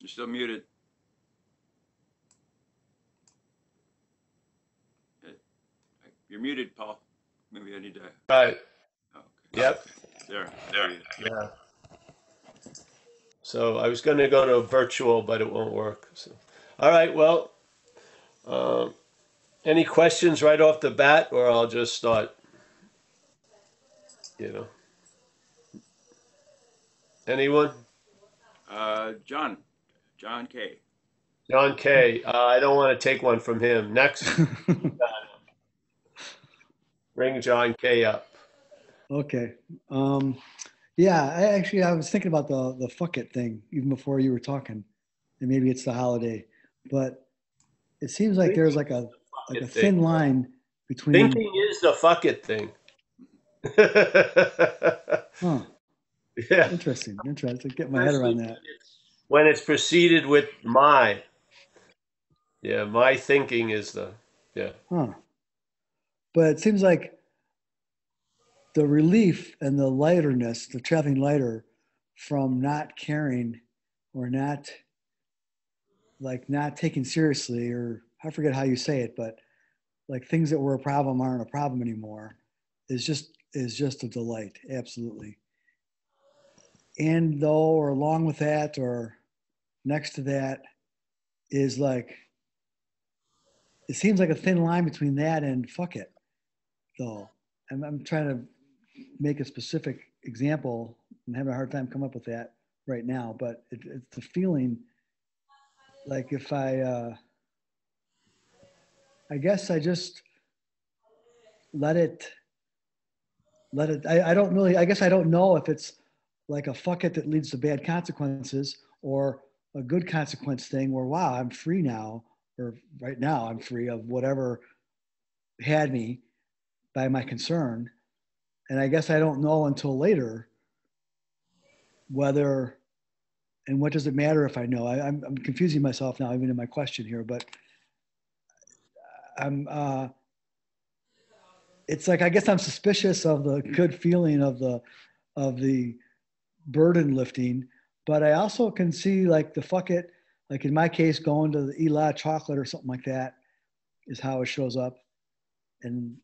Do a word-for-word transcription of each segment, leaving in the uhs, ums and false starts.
You're still muted. You're muted, Paul. Maybe I need to. Right. Oh, okay. Yep. Okay. There. There. Yeah. So I was going to go to virtual, but it won't work. So. All right. Well, um, any questions right off the bat, or I'll just start. You know. Anyone? Uh, John. John K. John K. Uh, I don't want to take one from him. Next. Bring John K up. Okay. Um, yeah, I actually, I was thinking about the, the fuck it thing even before you were talking. And maybe it's the holiday. But it seems like there's like a, like a thin line between. Thinking is the fuck it thing. Huh. Yeah. Interesting. Interesting. To get my head around that. When it's preceded with my. Yeah, my thinking is the, yeah. Huh. But it seems like the relief and the lighterness, the traveling lighter from not caring or not, like not taking seriously, or I forget how you say it, but like things that were a problem aren't a problem anymore, is just, is just a delight. Absolutely. And though, or along with that, or next to that is like, it seems like a thin line between that and fuck it. So I'm, I'm trying to make a specific example. I'm having a hard time coming up with that right now, but it, it's the feeling like if I, uh, I guess I just let it, let it, I, I don't really, I guess I don't know if it's like a fuck it that leads to bad consequences or a good consequence thing where, wow, I'm free now, or right now I'm free of whatever had me by my concern. And I guess I don't know until later whether, and what does it matter if I know? I, I'm, I'm confusing myself now, even in my question here, but I'm, uh, it's like, I guess I'm suspicious of the good feeling of the, of the burden lifting, but I also can see like the fuck it, like in my case, going to the Eli chocolate or something like that is how it shows up. And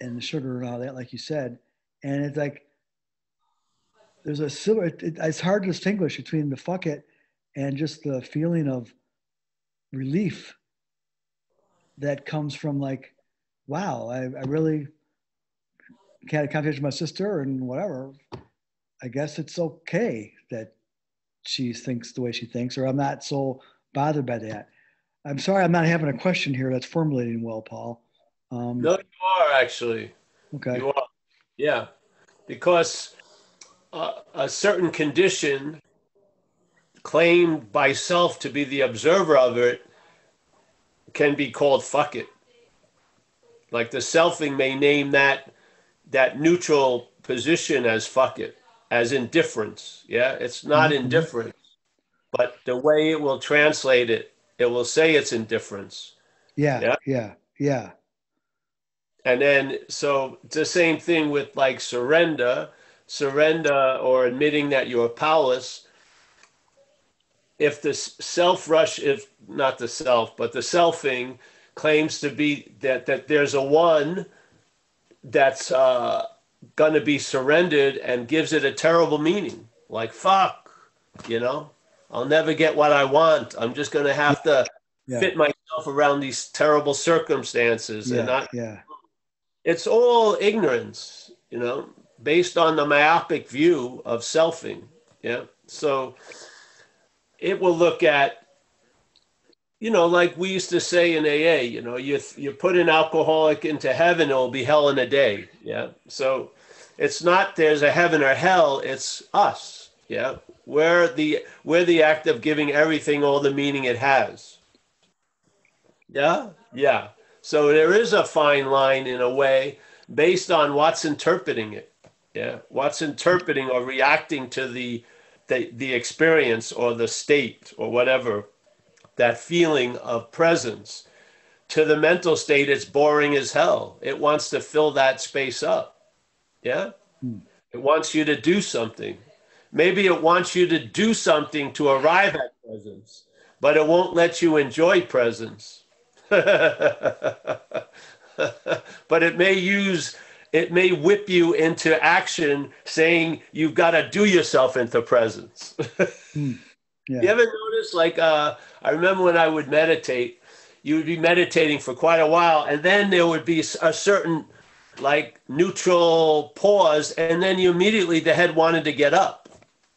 and the sugar and all that, like you said. And it's like, there's a similar, it, it, it's hard to distinguish between the fuck it and just the feeling of relief that comes from like, wow, I, I really had a conversation with my sister and whatever. I guess it's okay that she thinks the way she thinks, or I'm not so bothered by that. I'm sorry, I'm not having a question here that's formulating well, Paul. Um, no, you are actually. Okay. You are. Yeah, because uh, a certain condition claimed by self to be the observer of it can be called fuck it. Like the selfing may name that that neutral position as fuck it. As indifference, yeah? It's not mm-hmm. indifference, but the way it will translate it, it will say it's indifference. Yeah, yeah, yeah, yeah. And then, so it's the same thing with like surrender, surrender or admitting that you're powerless. If the self-rush, if not the self, but the selfing claims to be that, that there's a one that's, uh, going to be surrendered and gives it a terrible meaning. Like, fuck, you know, I'll never get what I want. I'm just going to have to yeah. fit myself around these terrible circumstances. Yeah. And I, yeah. It's all ignorance, you know, based on the myopic view of selfing. Yeah. So it will look at, you know, like we used to say in A A, you know, you you put an alcoholic into heaven, it'll be hell in a day. Yeah. So it's not there's a heaven or hell, it's us. Yeah. We're the we're the act of giving everything all the meaning it has. Yeah? Yeah. So there is a fine line in a way based on what's interpreting it. Yeah. What's interpreting or reacting to the the, the experience or the state or whatever. That feeling of presence. To the mental state, it's boring as hell. It wants to fill that space up. Yeah? Mm. It wants you to do something. Maybe it wants you to do something to arrive at presence, but it won't let you enjoy presence. But it may use, it may whip you into action, saying you've got to do yourself into presence. mm. yeah. You ever notice, like, uh, I remember when I would meditate, you would be meditating for quite a while, and then there would be a certain, like, neutral pause, and then you immediately, the head wanted to get up.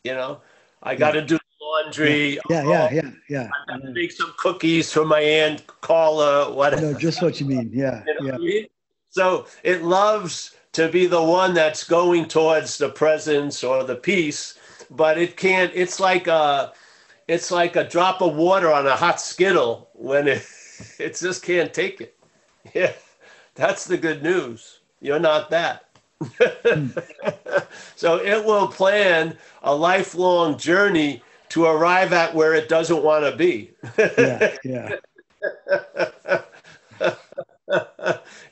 You know, I yeah. got to do laundry. Yeah, oh, yeah, yeah, yeah. I got to make some cookies for my aunt Carla, whatever. No, just what you mean. Yeah, you know yeah. What I mean? So it loves to be the one that's going towards the presence or the peace, but it can't. It's like a, it's like a drop of water on a hot Skittle when it, it just can't take it. Yeah, that's the good news. You're not that. So it will plan a lifelong journey to arrive at where it doesn't want to be. yeah, yeah.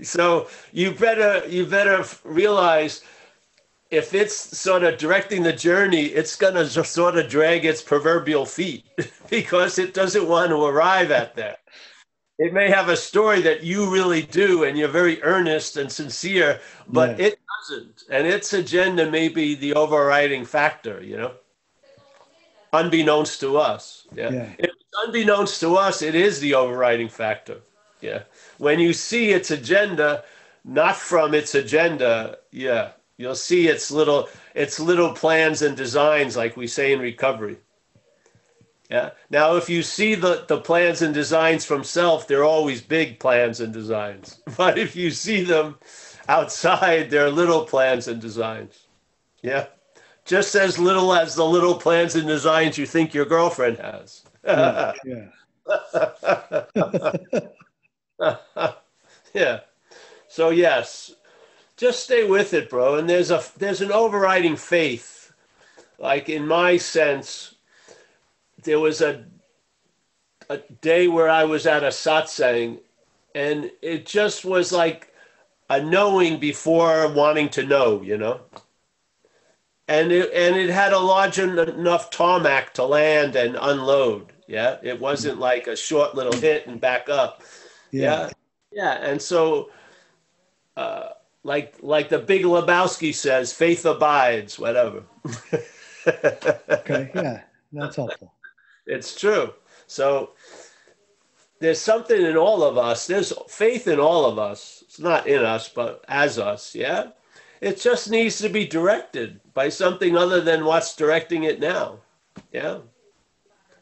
So you better you better realize, if it's sort of directing the journey, it's going to sort of drag its proverbial feet because it doesn't want to arrive at that. It may have a story that you really do and you're very earnest and sincere, but yeah. it doesn't. And its agenda may be the overriding factor, you know, unbeknownst to us. Yeah. yeah. If it's unbeknownst to us, it is the overriding factor. Yeah. When you see its agenda, not from its agenda, yeah, you'll see its little, its little plans and designs, like we say in recovery. Yeah. Now, if you see the, the plans and designs from self, they're always big plans and designs. But if you see them outside, they're little plans and designs. Yeah. Just as little as the little plans and designs you think your girlfriend has. Yeah. Yeah. yeah. So, yes, just stay with it, bro. And there's a there's an overriding faith, like in my sense. There was a a day where I was at a satsang, and it just was like a knowing before wanting to know, you know. And it, and it had a large enough tarmac to land and unload. Yeah, it wasn't like a short little hit and back up. Yeah, yeah. yeah. And so, uh, like like the big Lebowski says, faith abides, whatever. Okay, yeah, that's helpful. It's true. So there's something in all of us. There's faith in all of us. It's not in us, but as us. Yeah. It just needs to be directed by something other than what's directing it now. Yeah.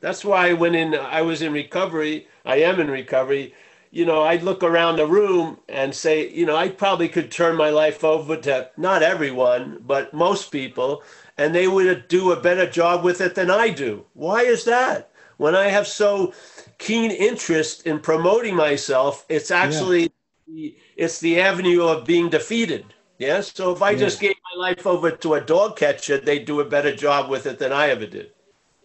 That's why when in, I was in recovery, I am in recovery, you know, I'd look around the room and say, you know, I probably could turn my life over to not everyone, but most people, and they would do a better job with it than I do. Why is that? When I have so keen interest in promoting myself, it's actually, yeah. it's the avenue of being defeated. Yes. So if I yeah. just gave my life over to a dog catcher, they'd do a better job with it than I ever did.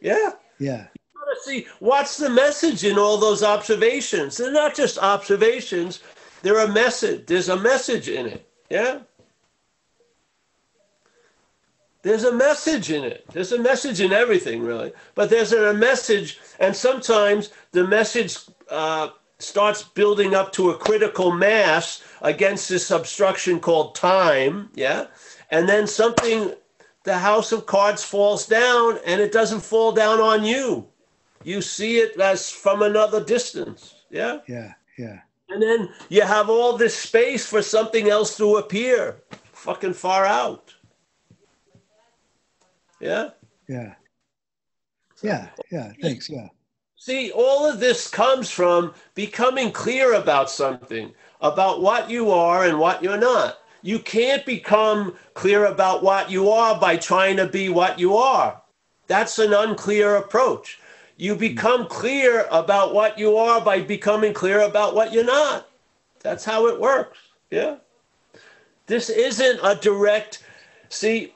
Yeah. Yeah. You gotta see, what's the message in all those observations? They're not just observations. They're a message. There's a message in it. Yeah. There's a message in it. There's a message in everything, really. But there's a message, and sometimes the message uh, starts building up to a critical mass against this obstruction called time, yeah? And then something, the house of cards falls down, and it doesn't fall down on you. You see it as from another distance, yeah? Yeah, yeah. And then you have all this space for something else to appear, fucking far out. Yeah. Yeah. Yeah. Yeah. Thanks. Yeah. See, all of this comes from becoming clear about something, about what you are and what you're not. You can't become clear about what you are by trying to be what you are. That's an unclear approach. You become clear about what you are by becoming clear about what you're not. That's how it works. Yeah. This isn't a direct, see,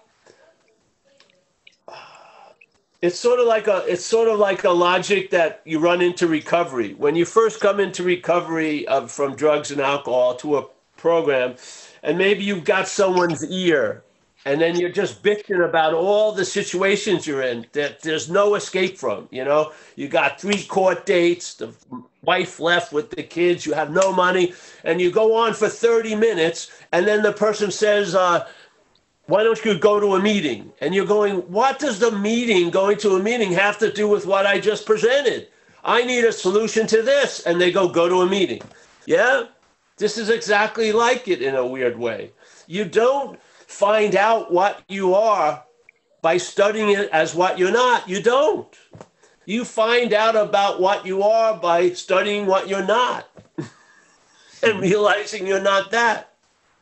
It's sort of like a it's sort of like a logic that you run into recovery. When you first come into recovery of, from drugs and alcohol to a program, and maybe you've got someone's ear And then you're just bitching about all the situations you're in that there's no escape from, you know. You got three court dates, the wife left with the kids, you have no money, and you go on for thirty minutes, and then the person says, uh, why don't you go to a meeting? And you're going, what does the meeting, going to a meeting, have to do with what I just presented? I need a solution to this. And they go, go to a meeting. Yeah, this is exactly like it in a weird way. You don't find out what you are by studying it as what you're not. You don't. You find out about what you are by studying what you're not and realizing you're not that.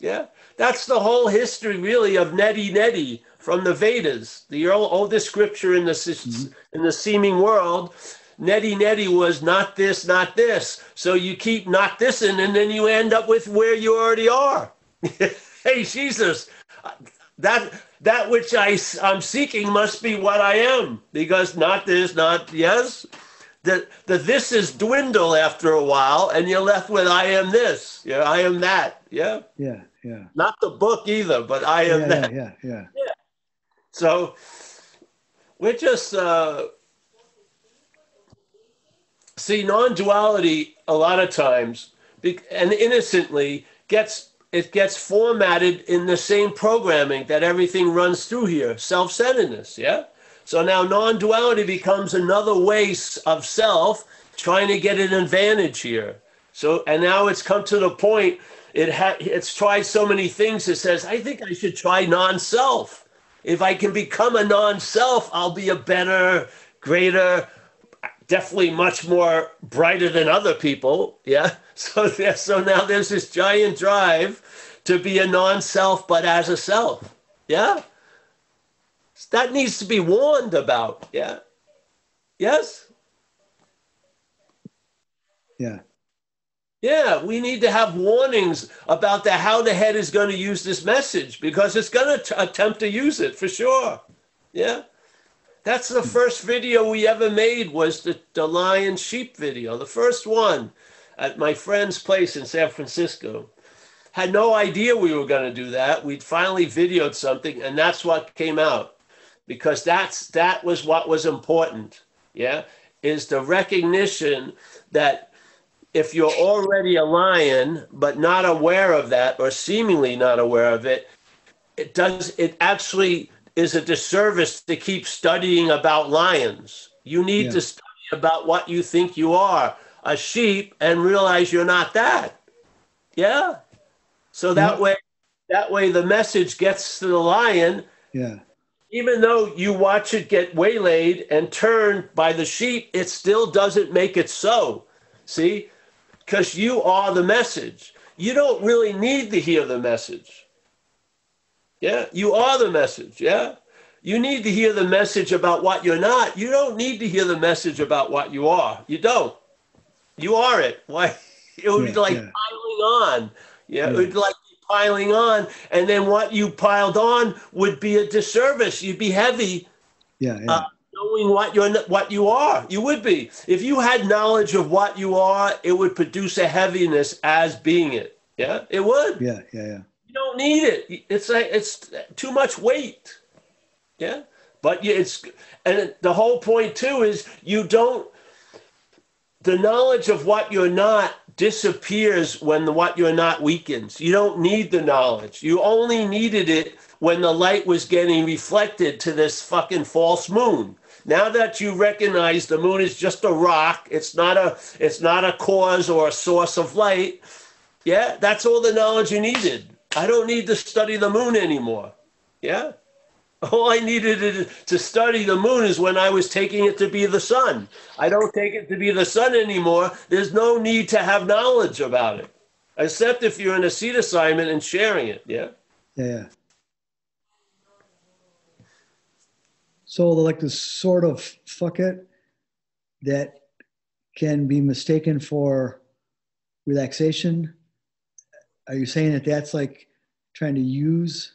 Yeah, that's the whole history really of neti neti from the Vedas, the oldest scripture in the, mm-hmm. in the seeming world. Neti neti was not this, not this. So you keep not this in, and then you end up with where you already are. Hey, Jesus, that that which I, I'm seeking must be what I am, because not this, not yes. The, the this is dwindle after a while, and you're left with I am this, yeah, I am that, yeah? Yeah, yeah. Not the book either, but I am yeah, that. Yeah, yeah, yeah, yeah. So we're just... Uh, See, non-duality a lot of times, and innocently, gets it gets formatted in the same programming that everything runs through here, self-centeredness, yeah? So now non-duality becomes another way of self trying to get an advantage here. So, and now it's come to the point, it ha it's tried so many things, it says, I think I should try non-self. If I can become a non-self, I'll be a better, greater, definitely much more brighter than other people, yeah? So there, so now there's this giant drive to be a non-self but as a self, yeah? That needs to be warned about, yeah? Yes? Yeah. Yeah, we need to have warnings about the, how the head is going to use this message, because it's going to attempt to use it for sure, yeah? That's the first video we ever made, was the, the lion sheep video. The first one at my friend's place in San Francisco. Had no idea we were going to do that. We'd finally videoed something, and that's what came out. Because that's, that was what was important, yeah? Is the recognition that if you're already a lion, but not aware of that, or seemingly not aware of it, it does, it actually... is a disservice to keep studying about lions. You need yeah. to study about what you think you are, a sheep, and realize you're not that. Yeah? So that yeah. way that way the message gets to the lion. Yeah. Even though you watch it get waylaid and turned by the sheep, it still doesn't make it so. See? Because you are the message. You don't really need to hear the message. Yeah, you are the message, yeah? You need to hear the message about what you're not. You don't need to hear the message about what you are. You don't. You are it. Why? It would yeah, be like yeah. piling on. Yeah, yeah, it would be like piling on. And then what you piled on would be a disservice. You'd be heavy yeah, yeah. Uh, knowing what, you're, what you are. You would be. If you had knowledge of what you are, it would produce a heaviness as being it. Yeah, it would. Yeah, yeah, yeah. You don't need it. It's like, it's too much weight. Yeah. But it's, and the whole point too is you don't, the knowledge of what you're not disappears when the, what you're not weakens. You don't need the knowledge. You only needed it when the light was getting reflected to this fucking false moon. Now that you recognize the moon is just a rock, it's not a, it's not a cause or a source of light. Yeah. That's all the knowledge you needed. I don't need to study the moon anymore, yeah? All I needed to, to study the moon is when I was taking it to be the sun. I don't take it to be the sun anymore. There's no need to have knowledge about it, except if you're in a seed assignment and sharing it, yeah? Yeah. So like this sort of fuck it that can be mistaken for relaxation. Are you saying that that's like trying to use?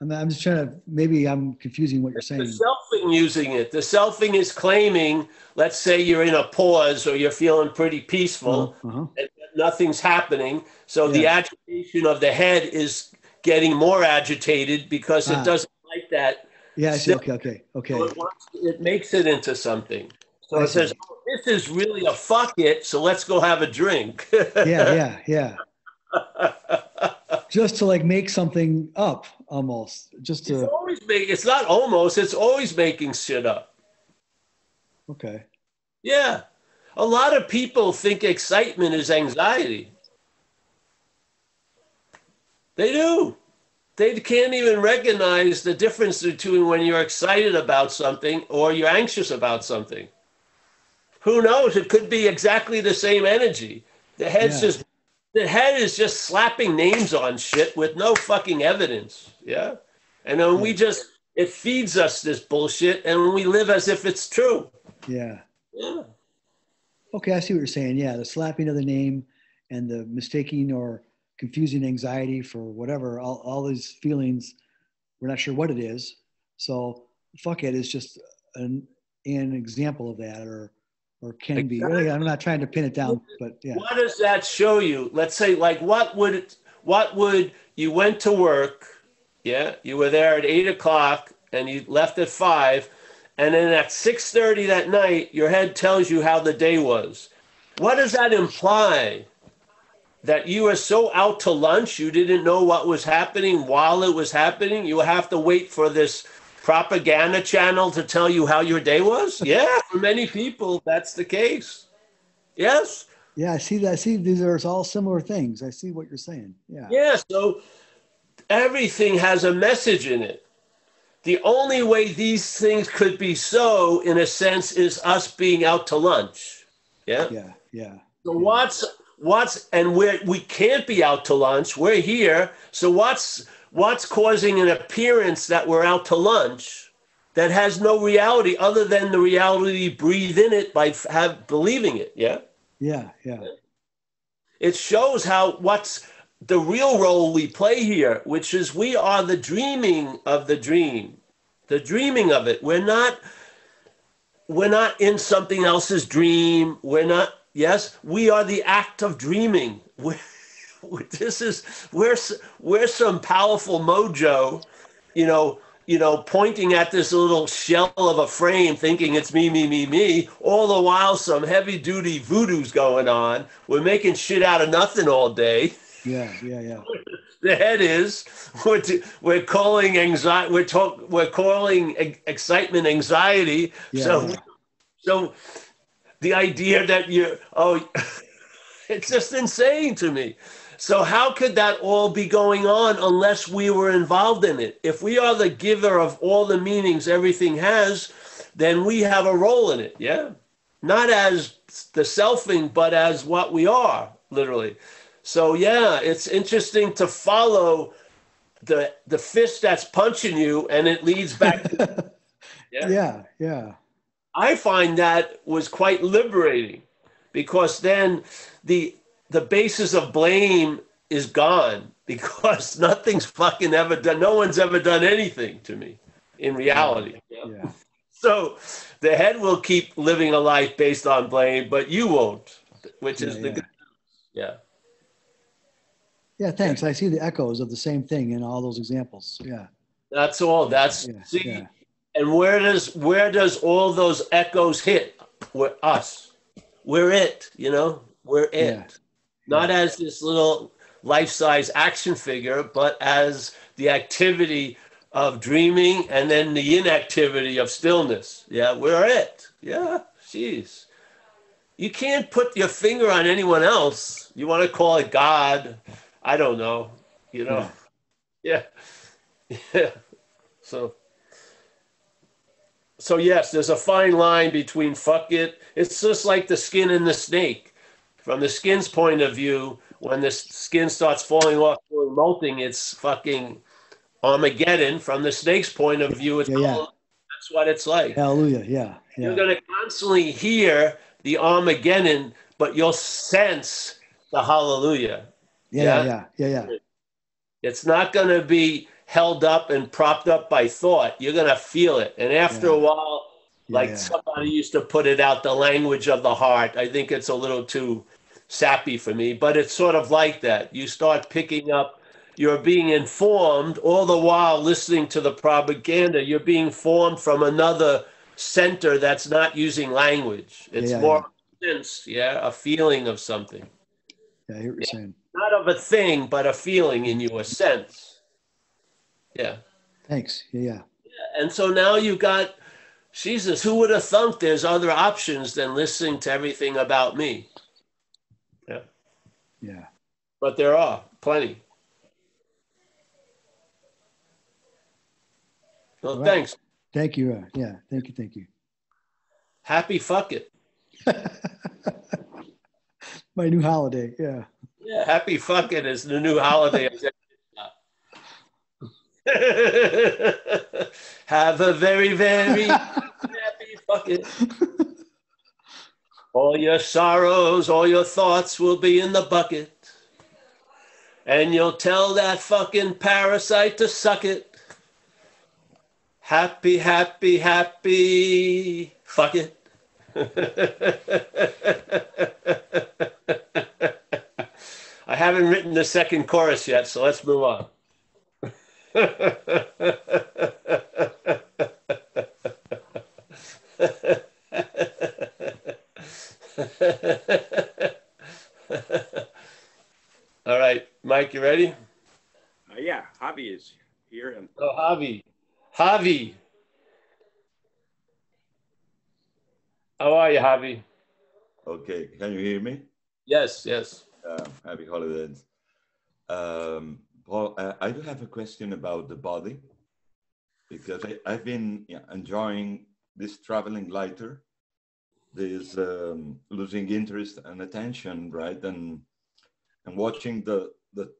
I mean, I'm just trying to, maybe I'm confusing what you're saying. The selfing using it. The selfing is claiming, let's say you're in a pause or you're feeling pretty peaceful uh-huh. and nothing's happening. So yeah. the agitation of the head is getting more agitated because ah. it doesn't like that. Yeah, I see. Okay, okay, okay. So it, wants, it makes it into something. So I it see. says, oh, this is really a fuck it, so let's go have a drink. Yeah, yeah, yeah. Just to like make something up almost. Just to. It's, always make, it's not almost, it's always making shit up. Okay. Yeah. A lot of people think excitement is anxiety. They do. They can't even recognize the difference between when you're excited about something or you're anxious about something. Who knows? It could be exactly the same energy. The head's yeah. just, the head is just slapping names on shit with no fucking evidence. Yeah. And then we just, it feeds us this bullshit and we live as if it's true. Yeah. Yeah. Okay, I see what you're saying. Yeah, the slapping of the name and the mistaking or confusing anxiety for whatever, all, all these feelings, we're not sure what it is. So fuck it is just an, an example of that or or can exactly. be. Really, I'm not trying to pin it down, but yeah. What does that show you? Let's say like what would, it, what would you went to work, yeah, you were there at eight o'clock and you left at five. And then at six thirty that night, your head tells you how the day was. What does that imply? That you were so out to lunch, you didn't know what was happening while it was happening? You have to wait for this propaganda channel to tell you how your day was? Yeah, for many people, that's the case. Yes? Yeah, I see that. I see these are all similar things. I see what you're saying. Yeah. Yeah, so everything has a message in it. The only way these things could be so, in a sense, is us being out to lunch. Yeah? Yeah, yeah. So yeah. what's, what's, and we're, we can't be out to lunch, we're here. So what's, what's causing an appearance that we're out to lunch that has no reality other than the reality you breathe in it by have, believing it, yeah? Yeah, yeah. It shows how, what's, the real role we play here, which is we are the dreaming of the dream, the dreaming of it. We're not, we're not in something else's dream. We're not, yes, we are the act of dreaming. We're, this is, we're, we're some powerful mojo, you know, you know, pointing at this little shell of a frame thinking it's me, me, me, me, all the while some heavy duty voodoo's going on. We're making shit out of nothing all day. Yeah, yeah, yeah. The head is we're t we're calling anxiety. We're talk we're calling e excitement anxiety. Yeah, so, yeah. so the idea that you're oh, it's just insane to me. So how could that all be going on unless we were involved in it? If we are the giver of all the meanings everything has, then we have a role in it. Yeah, not as the selfing, but as what we are, literally. So yeah, it's interesting to follow the the fist that's punching you, and it leads back to yeah. yeah, yeah. I find that was quite liberating because then the the basis of blame is gone because nothing's fucking ever done. No one's ever done anything to me in reality. Yeah. Yeah. Yeah. So the head will keep living a life based on blame, but you won't, which yeah, is the yeah. good news. Yeah. Yeah, thanks. I see the echoes of the same thing in all those examples. Yeah. That's all. That's yeah, see. Yeah. And where does where does all those echoes hit? We're us. We're it, you know? We're it. Yeah. Not yeah. as this little life-size action figure, but as the activity of dreaming and then the inactivity of stillness. Yeah, we're it. Yeah. Jeez. You can't put your finger on anyone else. You want to call it God. I don't know, you know, yeah. yeah, yeah. So, so yes, there's a fine line between fuck it. It's just like the skin and the snake. From the skin's point of view, when the skin starts falling off or molting, it's fucking Armageddon. From the snake's point of view, it's yeah, yeah. that's what it's like. Hallelujah, yeah, yeah. You're gonna constantly hear the Armageddon, but you'll sense the hallelujah. Yeah, yeah, yeah, yeah, yeah. It's not going to be held up and propped up by thought. You're going to feel it. And after yeah. a while, like yeah, yeah. somebody used to put it out, the language of the heart. I think it's a little too sappy for me, but it's sort of like that. You start picking up, You're being informed, all the while listening to the propaganda. You're being formed from another center that's not using language. It's yeah, more yeah. sense, yeah, a feeling of something. Yeah, I hear what you're saying. Not of a thing, but a feeling in you, a sense. Yeah. Thanks. Yeah. yeah. And so now you've got, Jesus, who would have thunk there's other options than listening to everything about me? Yeah. Yeah. But there are plenty. Well, right. Thanks. Thank you. Uh, yeah. Thank you. Thank you. Happy fuck it. My new holiday. Yeah. Yeah. Happy fuck it is the new holiday. Have a very, very happy fuck it. All your sorrows, all your thoughts will be in the bucket. And you'll tell that fucking parasite to suck it. Happy, happy, happy, fuck it. I haven't written the second chorus yet, so let's move on. All right, Mike, you ready? Uh, yeah, Javi is here. And oh, Javi. Javi. How are you, Javi? Okay, can you hear me? Yes, yes. Uh, happy holidays. Um, Paul, I, I do have a question about the body, because I, I've been yeah, enjoying this traveling lighter, this um, losing interest and attention, right? And and watching the the,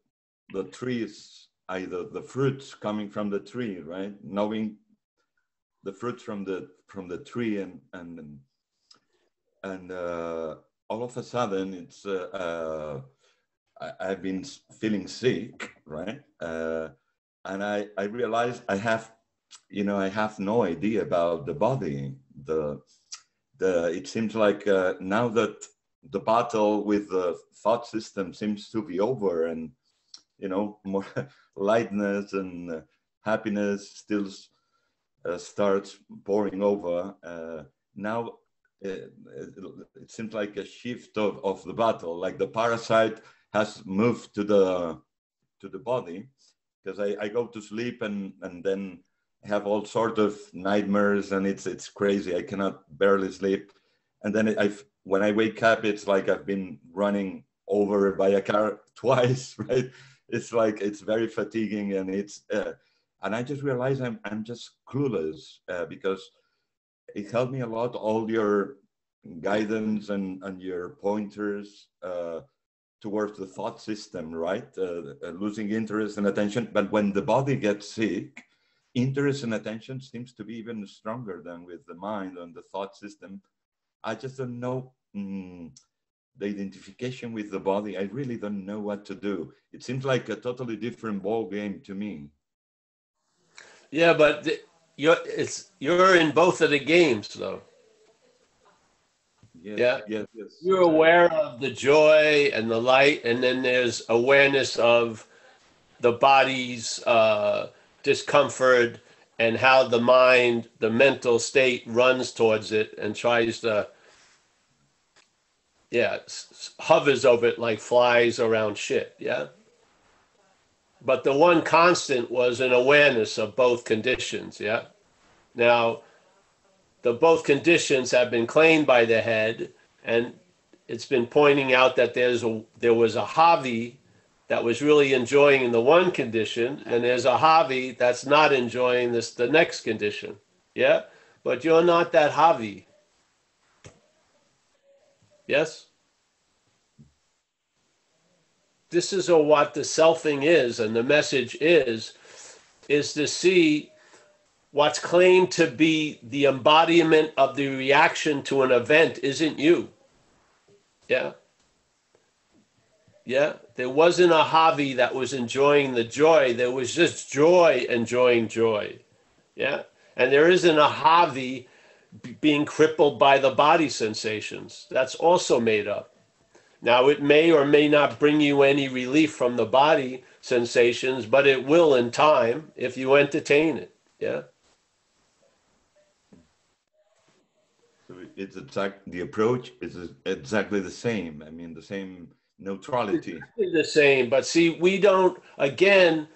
the trees, either the fruits coming from the tree, right? Knowing the fruits from the from the tree, and and and uh, all of a sudden, it's uh, uh, I, I've been feeling sick, right? Uh, and I I realized I have, you know, I have no idea about the body. The the it seems like uh, now that the battle with the thought system seems to be over, and you know, more lightness and uh, happiness still uh, starts pouring over. Uh, now it, it, it seems like a shift of, of the battle, like the parasite has moved to the to the body, because I, I go to sleep and, and then have all sorts of nightmares, and it's it's crazy. I cannot barely sleep. And then I when I wake up, it's like I've been running over by a car twice, right? It's like, it's very fatiguing, and it's, uh, and I just realized I'm, I'm just clueless, uh, because it helped me a lot, all your guidance and, and your pointers uh, towards the thought system, right? Uh, uh, losing interest and attention. But when the body gets sick, interest and attention seems to be even stronger than with the mind and the thought system. I just don't know. Mm, The identification with the body, I really don't know what to do. It seems like a totally different ball game to me. Yeah, but the, you're, it's, you're in both of the games, though. Yes, yeah, yes, yes. You're aware of the joy and the light, and then there's awareness of the body's uh, discomfort and how the mind, the mental state, runs towards it and tries to Yeah, hovers over it like flies around shit, yeah? But the one constant was an awareness of both conditions, yeah? Now, the both conditions have been claimed by the head, and it's been pointing out that there's a, there was a Javi that was really enjoying the one condition, and there's a Javi that's not enjoying this the next condition, yeah? But you're not that Javi. Yes? This is a, what the selfing is, and the message is, is to see what's claimed to be the embodiment of the reaction to an event isn't you. Yeah? Yeah? There wasn't a Javi that was enjoying the joy. There was just joy enjoying joy. Yeah? And there isn't a Javi being crippled by the body sensations. That's also made up. Now, it may or may not bring you any relief from the body sensations, but it will in time if you entertain it. Yeah. So it's exact, the approach is exactly the same. I mean, the same neutrality. Exactly the same. But see, we don't, again,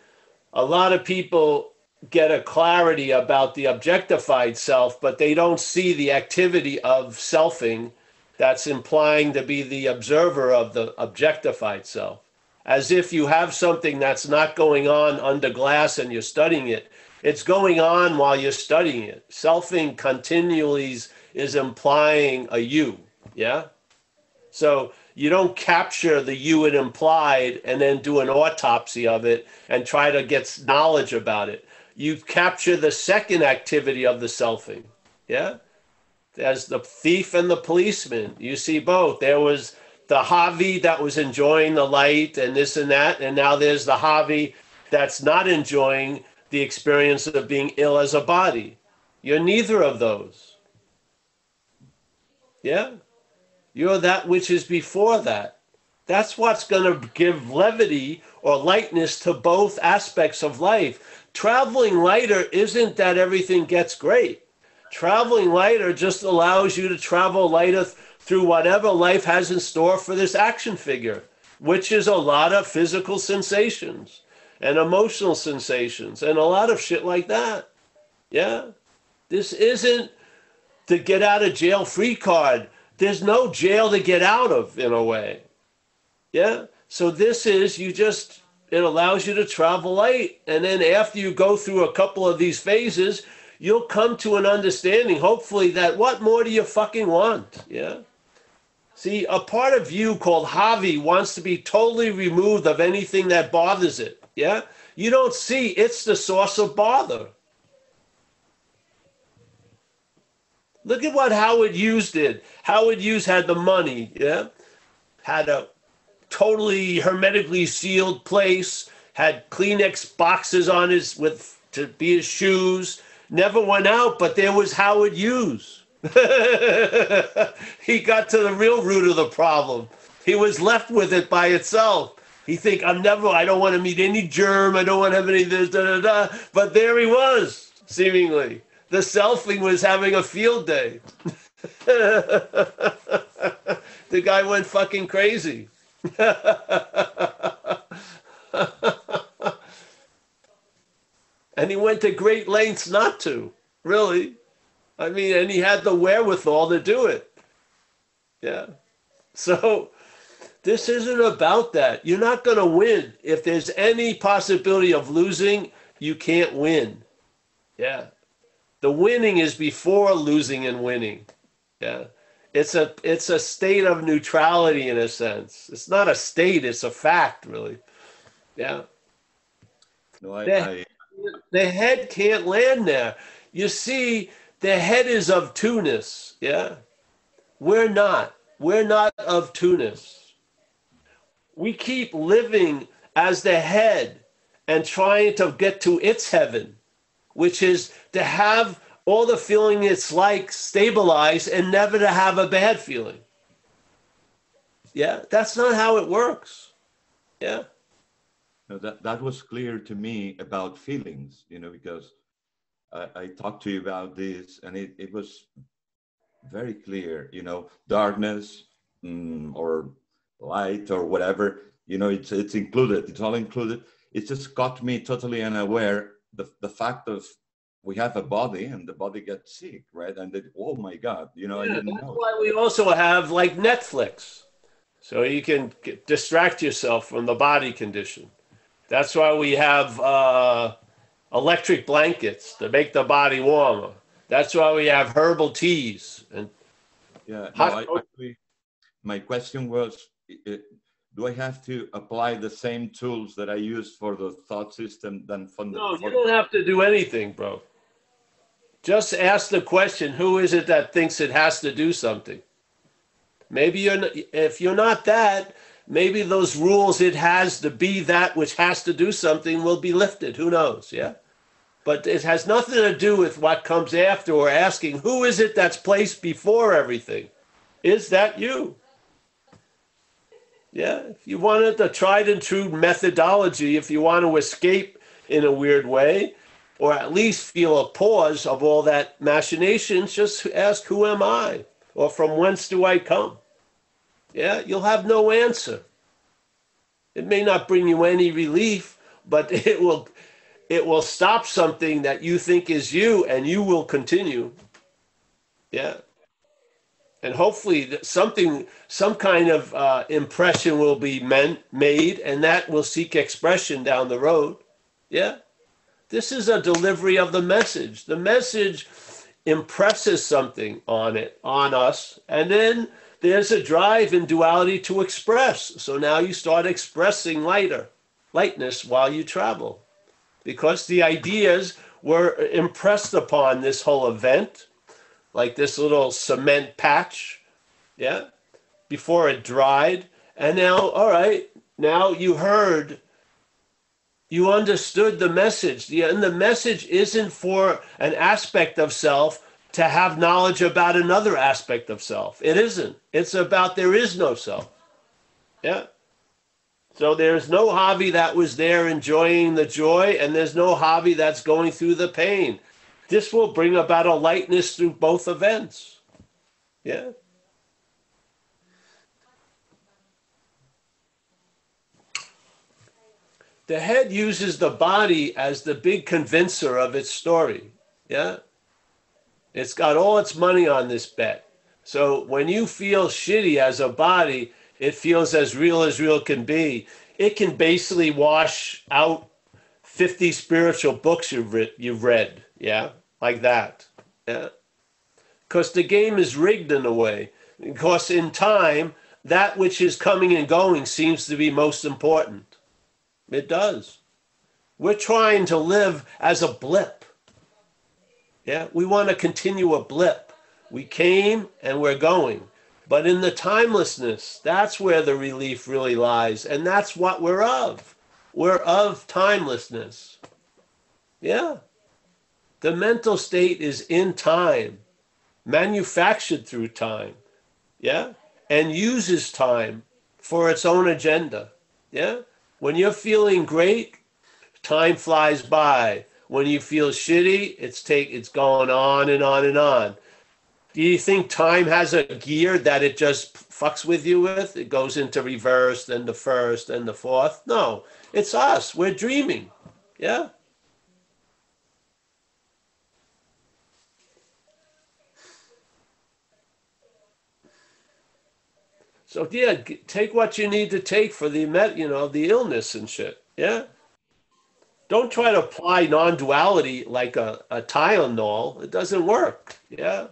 a lot of people get a clarity about the objectified self, but they don't see the activity of selfing that's implying to be the observer of the objectified self. As if you have something that's not going on under glass and you're studying it. It's going on while you're studying it. Selfing continually is implying a you, yeah? So you don't capture the you it implied and then do an autopsy of it and try to get knowledge about it. You capture the second activity of the selfing, yeah? As the thief and the policeman, you see both. There was the Javi that was enjoying the light and this and that, and now there's the Javi that's not enjoying the experience of being ill as a body. You're neither of those. Yeah? You're that which is before that. That's what's going to give levity or lightness to both aspects of life. Traveling lighter isn't that everything gets great. Traveling lighter just allows you to travel lighter th- through whatever life has in store for this action figure, which is a lot of physical sensations and emotional sensations and a lot of shit like that. Yeah. This isn't the get out of jail free card. There's no jail to get out of in a way. Yeah. So this is, you just, it allows you to travel light. And then after you go through a couple of these phases, you'll come to an understanding, hopefully, that what more do you fucking want? Yeah. See, a part of you called Javi wants to be totally removed of anything that bothers it. Yeah. You don't see it's the source of bother. Look at what Howard Hughes did. Howard Hughes had the money. Yeah. Had a totally hermetically sealed place. Had Kleenex boxes on his with to be his shoes. Never went out, but there was Howard Hughes. He got to the real root of the problem. He was left with it by itself. He think, I'm never, I don't want to meet any germ. I don't want to have any this, da, da, da. But there he was, seemingly. The selfing was having a field day. The guy went fucking crazy. And he went to great lengths not to, really. I mean, and he had the wherewithal to do it. Yeah. So this isn't about that. You're not going to win. If there's any possibility of losing, you can't win. Yeah. The winning is before losing and winning. Yeah. It's a, it's a state of neutrality in a sense. It's not a state. It's a fact, really. Yeah. No, I... I... The head can't land there. You see, the head is of two-ness, yeah? We're not. We're not of two-ness. We keep living as the head and trying to get to its heaven, which is to have all the feeling it's like stabilize and never to have a bad feeling. Yeah? That's not how it works. Yeah? No, that, that was clear to me about feelings, you know, because I, I talked to you about this and it, it was very clear, you know, darkness mm, or light or whatever, you know, it's it's included, it's all included. It just caught me totally unaware, the, the fact of we have a body and the body gets sick, right? And it, oh my God, you know, yeah, I didn't that's know. That's why we also have like Netflix. So you can distract yourself from the body condition. That's why we have uh, electric blankets to make the body warmer. That's why we have herbal teas. And yeah, no, I, actually, my question was, do I have to apply the same tools that I use for the thought system than for the... No, you don't have to do anything, bro. Just ask the question, who is it that thinks it has to do something? Maybe you're not, if you're not that... Maybe those rules, it has to be that which has to do something, will be lifted. Who knows? Yeah. But it has nothing to do with what comes after or asking, who is it that's placed before everything? Is that you? Yeah, if you wanted the tried and true methodology, if you want to escape in a weird way, or at least feel a pause of all that machinations, just ask, who am I? Or from whence do I come? Yeah, you'll have no answer. It may not bring you any relief, but it will, it will stop something that you think is you, and you will continue. Yeah. And hopefully something, some kind of uh, impression will be meant, made, and that will seek expression down the road. Yeah. This is a delivery of the message. The message impresses something on it, on us, and then there's a drive in duality to express. So now you start expressing lighter, lightness while you travel, because the ideas were impressed upon this whole event, like this little cement patch, yeah, before it dried. And now, all right, now you heard, you understood the message. The, and the message isn't for an aspect of self to have knowledge about another aspect of self. It isn't. It's about there is no self, yeah? So there's no Javi that was there enjoying the joy, and there's no Javi that's going through the pain. This will bring about a lightness through both events. Yeah. The head uses the body as the big convincer of its story. Yeah. It's got all its money on this bet. So when you feel shitty as a body, it feels as real as real can be. It can basically wash out fifty spiritual books you've re- you've read. Yeah, like that. Yeah, because the game is rigged in a way. Because in time, that which is coming and going seems to be most important. It does. We're trying to live as a blip. Yeah, we want to continue a blip. We came and we're going. But in the timelessness, that's where the relief really lies. And that's what we're of. We're of timelessness. Yeah. The mental state is in time, manufactured through time, yeah, and uses time for its own agenda, yeah. When you're feeling great, time flies by. When you feel shitty, it's take it's going on and on and on. Do you think time has a gear that it just fucks with you with? It goes into reverse, then the first, then the fourth. No, it's us. We're dreaming, yeah. So yeah, take what you need to take for the, you know, the illness and shit, yeah? Don't try to apply non-duality like a, a Tylenol. It doesn't work, yeah?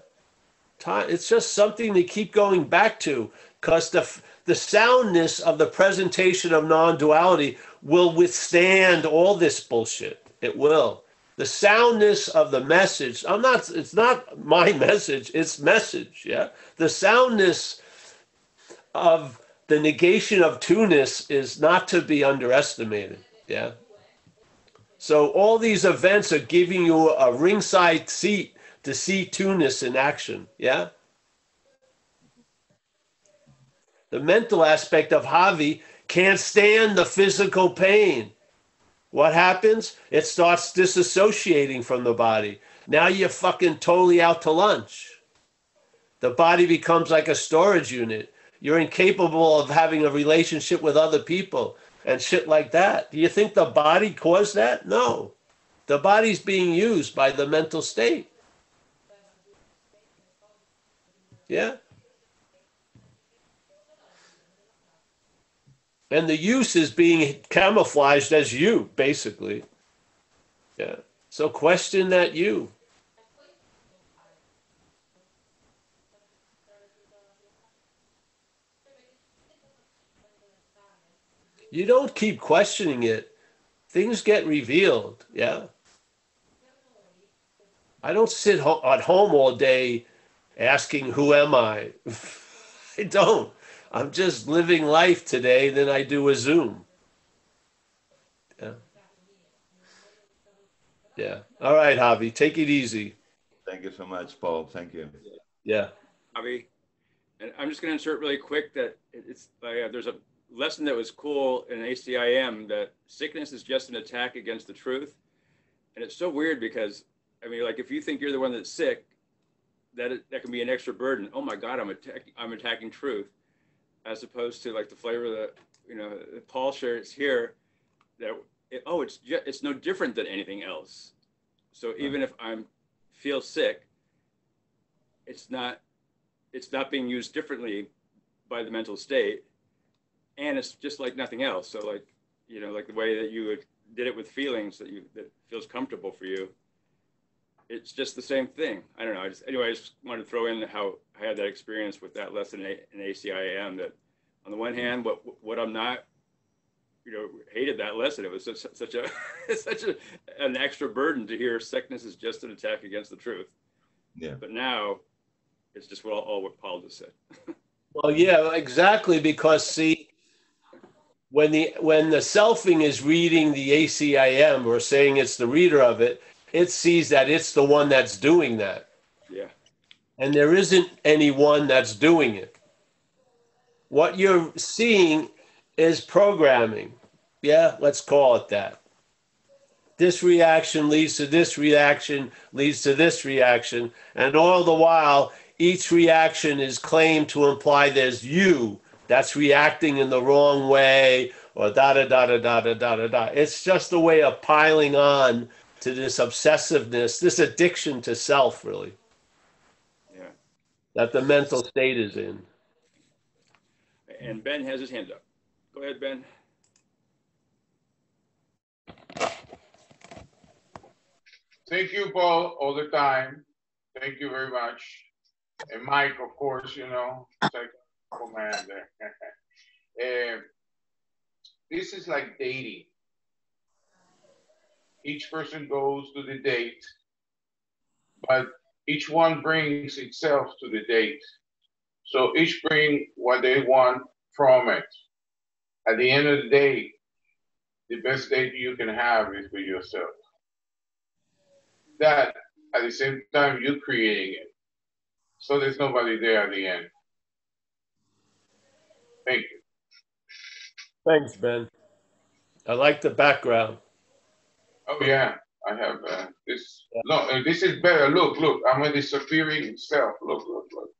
It's just something to keep going back to, because the, the soundness of the presentation of non-duality will withstand all this bullshit. It will. The soundness of the message, I'm not, it's not my message, it's message, yeah? The soundness of the negation of two-ness is not to be underestimated, yeah? So all these events are giving you a ringside seat to see two-ness in action, yeah? The mental aspect of Javi can't stand the physical pain. What happens? It starts disassociating from the body. Now you're fucking totally out to lunch. The body becomes like a storage unit. You're incapable of having a relationship with other people and shit like that. Do you think the body caused that? No. The body's being used by the mental state. Yeah? And the use is being camouflaged as you, basically. Yeah. So question that you. You don't keep questioning it. Things get revealed, yeah? I don't sit ho- at home all day asking, who am I? I don't. I'm just living life today than I do a Zoom. Yeah. Yeah. All right, Javi, take it easy. Thank you so much, Paul. Thank you. Yeah. Javi, and I'm just going to insert really quick that it's, uh, there's a lesson that was cool in A C I M, that sickness is just an attack against the truth. And it's so weird because, I mean, like if you think you're the one that's sick, that it, that can be an extra burden. Oh my God, I'm attacking, I'm attacking truth, as opposed to like the flavor that, you know, Paul shares here, that it, oh, it's just, it's no different than anything else. So right. even if I'm feel sick, it's not, it's not being used differently by the mental state, and it's just like nothing else. So like, you know, like the way that you did it with feelings that you, that feels comfortable for you, it's just the same thing. I don't know. I just, anyway, I just wanted to throw in how I had that experience with that lesson in A C I M, that on the one hand, what, what I'm not, you know, hated that lesson. It was such, such a, such a, an extra burden to hear sickness is just an attack against the truth. Yeah. But now it's just what all, all what Paul just said. Well, yeah, exactly. Because see, when the, when the selfing is reading the A C I M or saying it's the reader of it, it sees that it's the one that's doing that. Yeah. And there isn't anyone that's doing it. What you're seeing is programming. Yeah, let's call it that. This reaction leads to this reaction, leads to this reaction. And all the while, each reaction is claimed to imply there's you that's reacting in the wrong way, or da da da da da da da da da. It's just a way of piling on to this obsessiveness, this addiction to self, really, yeah, that the mental state is in. And Ben has his hand up. Go ahead, Ben. Thank you, Paul, all the time. Thank you very much. And Mike, of course, you know, second command there. uh, this is like dating. Each person goes to the date, but each one brings itself to the date. So each bring what they want from it. At the end of the day, the best date you can have is with yourself. That, at the same time, you're creating it. So there's nobody there at the end. Thank you. Thanks, Ben. I like the background. Oh yeah, I have uh, this. No, uh, this is better. Look, look, I'm in the disappearing self. Look, look, look.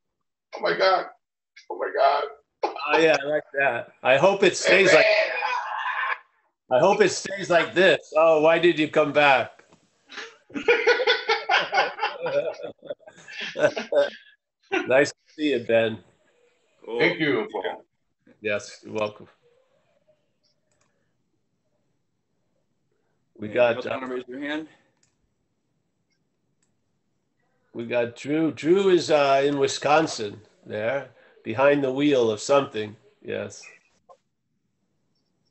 Oh my God. Oh my God. Oh yeah, I like that. I hope it stays like. I hope it stays like this. Oh, why did you come back? Nice to see you, Ben. Cool. Thank you, Paul. Yes, you're welcome. We got uh, raise your hand. We got Drew. Drew is uh, in Wisconsin there, behind the wheel of something. Yes.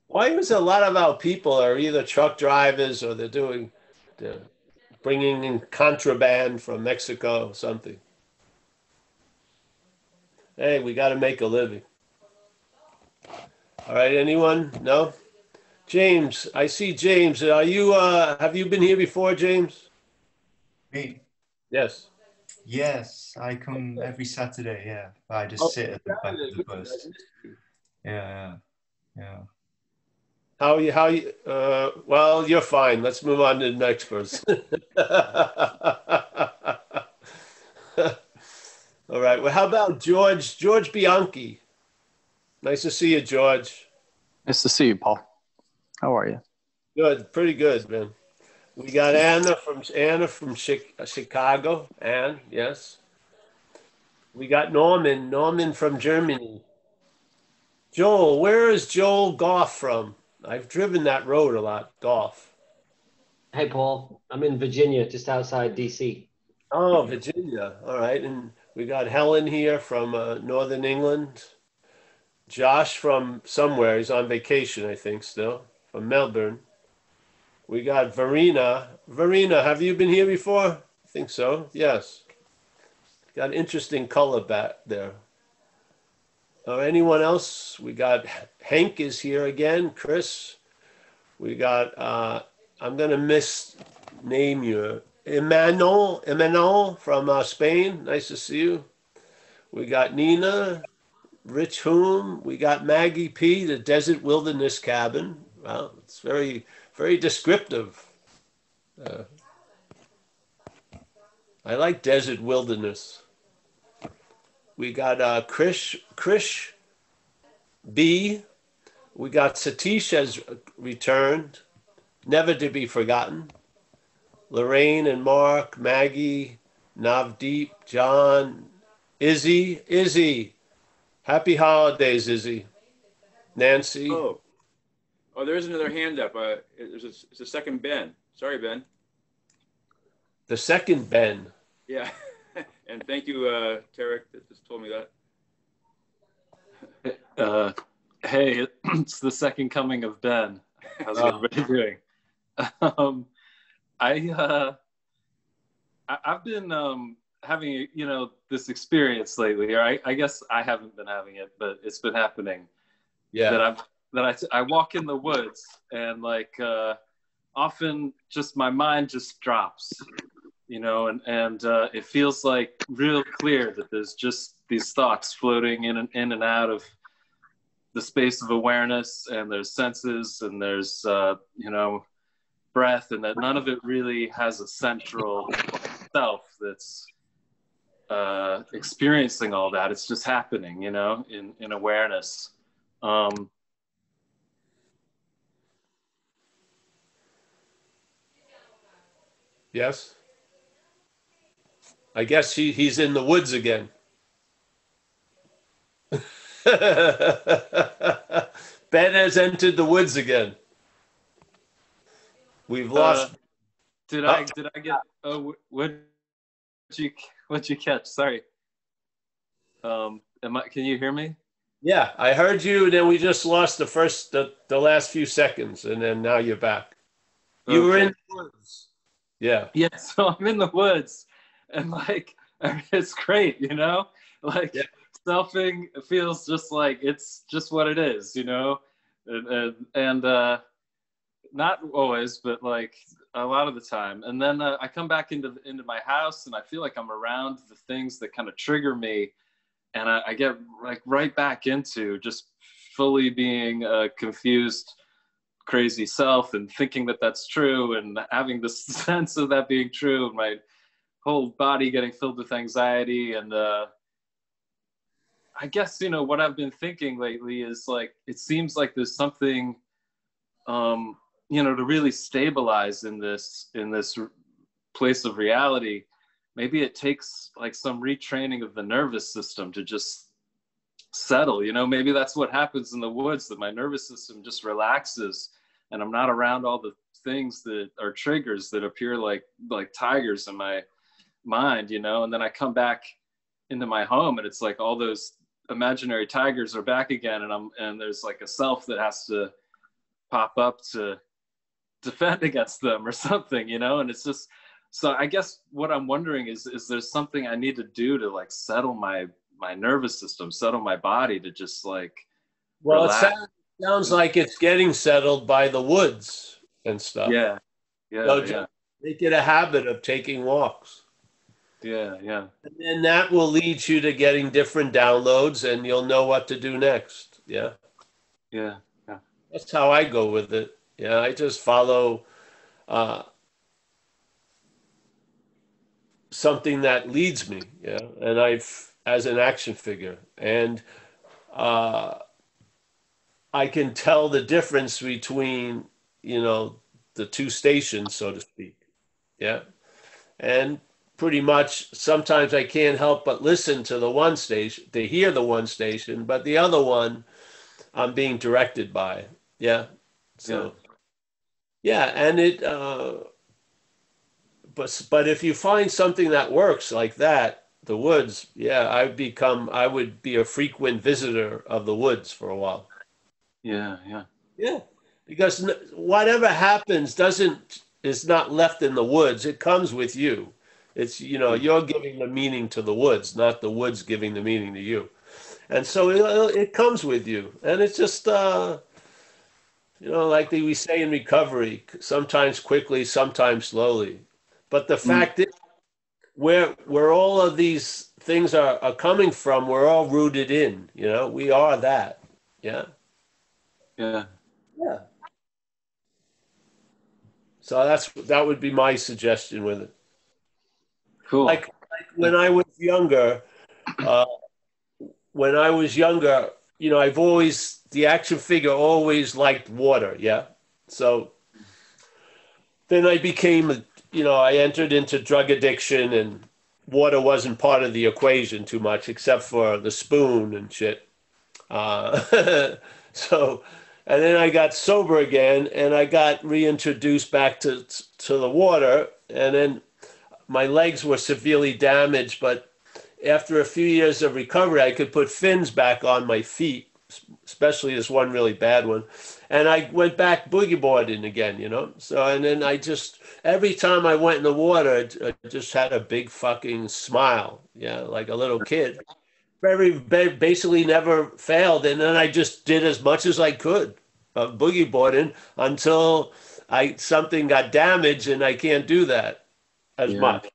Why is a lot of our people are either truck drivers or they're doing, they're bringing in contraband from Mexico or something. Hey, we got to make a living. All right, anyone? No? James, I see James. Are you? Uh, have you been here before, James? Me? Yes. Yes, I come every Saturday. Yeah, I just oh, sit at the back of the bus. Yeah, yeah. How are you? How are you? Uh, well, you're fine. Let's move on to the next person. All right. Well, how about George? George Bianchi. Nice to see you, George. Nice to see you, Paul. How are you? Good, pretty good, man. We got Anna from Anna from Chicago. Ann, yes. We got Norman, Norman from Germany. Joel, where is Joel Goff from? I've driven that road a lot, Goff. Hey, Paul, I'm in Virginia, just outside D C. Oh, Virginia, all right. And we got Helen here from uh, Northern England. Josh from somewhere, he's on vacation, I think, still. From Melbourne. We got Verena. Verena, have you been here before? I think so, yes. Got an interesting color back there. Or anyone else? We got Hank is here again, Chris. We got, uh, I'm gonna misname you. Emmanuel, Emmanuel from uh, Spain, nice to see you. We got Nina, Rich Hume. We got Maggie P., The Desert Wilderness Cabin. Well, it's very, very descriptive. Uh, I like desert wilderness. We got uh, Krish, Krish B. We got Satish has returned, never to be forgotten. Lorraine and Mark, Maggie, Navdeep, John, Izzy, Izzy. Happy holidays, Izzy. Nancy. Oh, oh there's another hand up. Uh, it's, a, it's a second Ben. Sorry, Ben. The second Ben. Yeah. And thank you, uh, Tarek, that just told me that. Uh, hey, it's the second coming of Ben. How's everybody doing? Um, I, uh, I, I've been um, having, you know, this experience lately, or I, I guess I haven't been having it, but it's been happening. Yeah. That, I've, that I, I walk in the woods and, like, uh, often just my mind just drops, you know, and, and uh, it feels like real clear that there's just these thoughts floating in and, in and out of the space of awareness, and there's senses, and there's, uh, you know, breath, and that none of it really has a central self that's uh, experiencing all that. It's just happening, you know, in, in awareness. Um, Yes. I guess he, he's in the woods again. Ben has entered the woods again. We've lost. Uh, did I? Did I get? Oh, what? You? What you catch? Sorry. Um. Am I? Can you hear me? Yeah, I heard you. And then we just lost the first, the, the last few seconds, and then now you're back. Okay. You were in the woods. Yeah. Yeah. So I'm in the woods, and like it's great, you know. Like yeah. Selfing feels just like it's just what it is, you know, and and, and uh, not always, but like a lot of the time. And then uh, I come back into the, into my house, and I feel like I'm around the things that kind of trigger me, and I, I get like right back into just fully being uh, confused. Crazy self, and thinking that that's true, and having this sense of that being true, and my whole body getting filled with anxiety. And uh, I guess, you know, what I've been thinking lately is like, it seems like there's something, um, you know, to really stabilize in this, in this place of reality, maybe it takes like some retraining of the nervous system to just settle, you know. Maybe that's what happens in the woods, that my nervous system just relaxes, and I'm not around all the things that are triggers that appear like like tigers in my mind, you know. And then I come back into my home, and it's like all those imaginary tigers are back again, and I'm and there's like a self that has to pop up to defend against them or something, you know. And it's just, so I guess what I'm wondering is is there something I need to do to like settle my my nervous system, settle my body to just like, well, relax. It sounds, sounds like it's getting settled by the woods and stuff. Yeah. Yeah. So yeah. Make it a habit of taking walks. Yeah. Yeah. And then that will lead you to getting different downloads, and you'll know what to do next. Yeah. Yeah. Yeah. That's how I go with it. Yeah. I just follow, uh, something that leads me. Yeah. And I've, as an action figure. And uh, I can tell the difference between, you know, the two stations, so to speak. Yeah. And pretty much sometimes I can't help but listen to the one station, to hear the one station, but the other one I'm being directed by. Yeah. So, yeah. yeah and it, uh, but, but if you find something that works like that, the woods, yeah, I would become, I would be a frequent visitor of the woods for a while. Yeah, yeah. Yeah, because whatever happens doesn't, is not left in the woods. It comes with you. It's, you know, you're giving the meaning to the woods, not the woods giving the meaning to you. And so it, it comes with you. And it's just, uh, you know, like we say in recovery, sometimes quickly, sometimes slowly. But the fact mm. is, where where all of these things are, are coming from, we're all rooted in, you know, we are that. Yeah. Yeah. Yeah. So that's, that would be my suggestion with it. Cool. Like, like when I was younger, uh, when I was younger, you know, I've always, the action figure always liked water. Yeah. So then I became, you know, I entered into drug addiction, and water wasn't part of the equation too much, except for the spoon and shit. Uh, so, and then I got sober again, and I got reintroduced back to to the water. And then my legs were severely damaged, but after a few years of recovery, I could put fins back on my feet, especially this one really bad one. And I went back boogie boarding again, you know? So, and then I just, every time I went in the water, I just had a big fucking smile, yeah, like a little kid. Very, basically never failed. And then I just did as much as I could of boogie boarding until I something got damaged and I can't do that as yeah. much.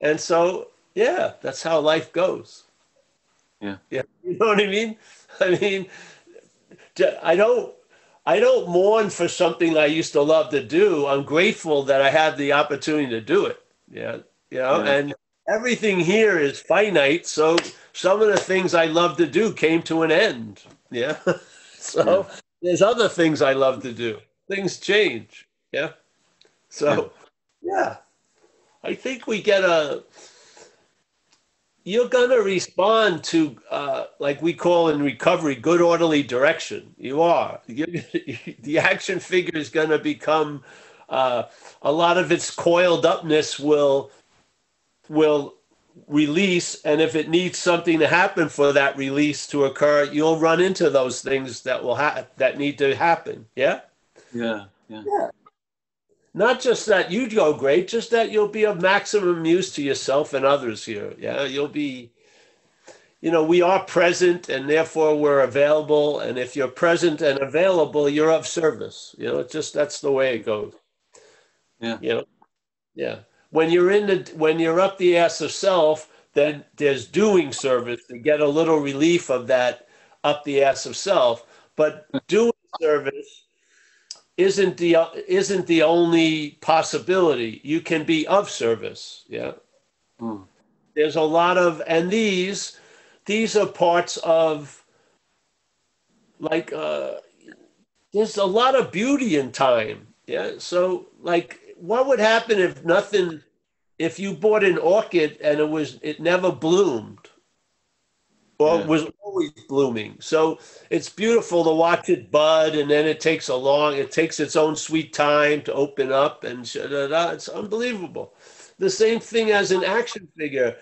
And so, yeah, that's how life goes. Yeah. Yeah. You know what I mean? I mean, I don't, I don't mourn for something I used to love to do. I'm grateful that I had the opportunity to do it. Yeah. You know, yeah. And everything here is finite. So some of the things I love to do came to an end. Yeah. So yeah. There's other things I love to do. Things change. Yeah. So, yeah, yeah. I think we get a, you're going to respond to, uh, like we call in recovery, good orderly direction. You are. You're, the action figure is going to become, uh, a lot of its coiled upness will will release. And if it needs something to happen for that release to occur, you'll run into those things that will ha- that need to happen. Yeah? Yeah, yeah. Yeah. Not just that you go great, just that you'll be of maximum use to yourself and others here. Yeah, you'll be, you know, we are present and therefore we're available. And if you're present and available, you're of service. You know, it's just, that's the way it goes. Yeah. You know, yeah. When you're in the, when you're up the ass of self, then there's doing service to get a little relief of that up the ass of self. But doing service isn't the isn't the only possibility. You can be of service. Yeah. Mm. There's a lot of, and these these are parts of, like, uh, there's a lot of beauty in time. Yeah. So, like, what would happen if nothing, if you bought an orchid and it was it never bloomed, or yeah. it was always blooming? So it's beautiful to watch it bud, and then it takes a long, it takes its own sweet time to open up, and it's unbelievable. The same thing as an action figure.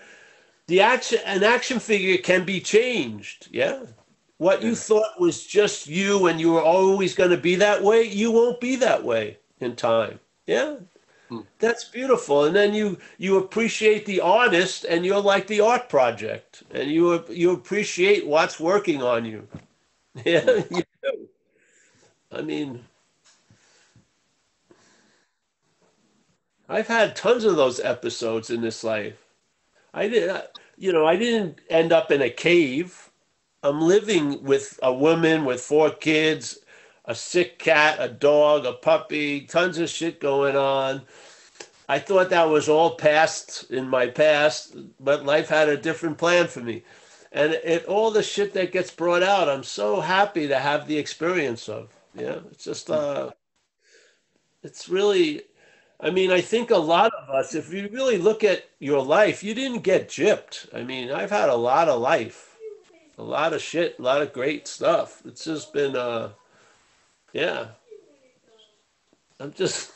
The action, an action figure can be changed. Yeah. What yeah. you thought was just you and you were always going to be that way, you won't be that way in time. Yeah. Hmm. That's beautiful. And then you, you appreciate the artist, and you're like the art project, and you, you appreciate what's working on you. Yeah. You know. I mean, I've had tons of those episodes in this life. I did, you know, I didn't end up in a cave. I'm living with a woman with four kids, a sick cat, a dog, a puppy, tons of shit going on. I thought that was all past in my past, but life had a different plan for me. And it, all the shit that gets brought out, I'm so happy to have the experience of. Yeah, it's just, uh, it's really, I mean, I think a lot of us, if you really look at your life, you didn't get gypped. I mean, I've had a lot of life, a lot of shit, a lot of great stuff. It's just been, uh, yeah, I'm just,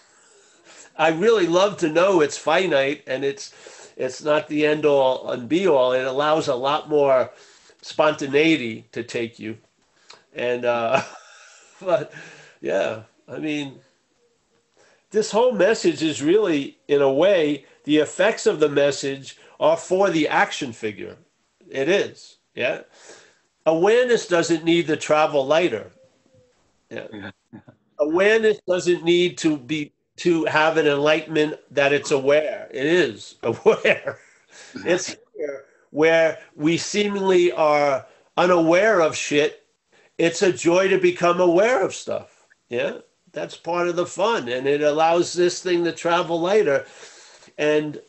I really love to know it's finite, and it's, it's not the end all and be all. It allows a lot more spontaneity to take you. And, uh, but yeah, I mean, this whole message is really, in a way, the effects of the message are for the action figure. It is. Yeah. Awareness doesn't need to travel lighter. Yeah. Yeah. Awareness doesn't need to be to have an enlightenment that it's aware. It is aware. It's here where we seemingly are unaware of shit, it's a joy to become aware of stuff. Yeah, that's part of the fun. And it allows this thing to travel lighter. And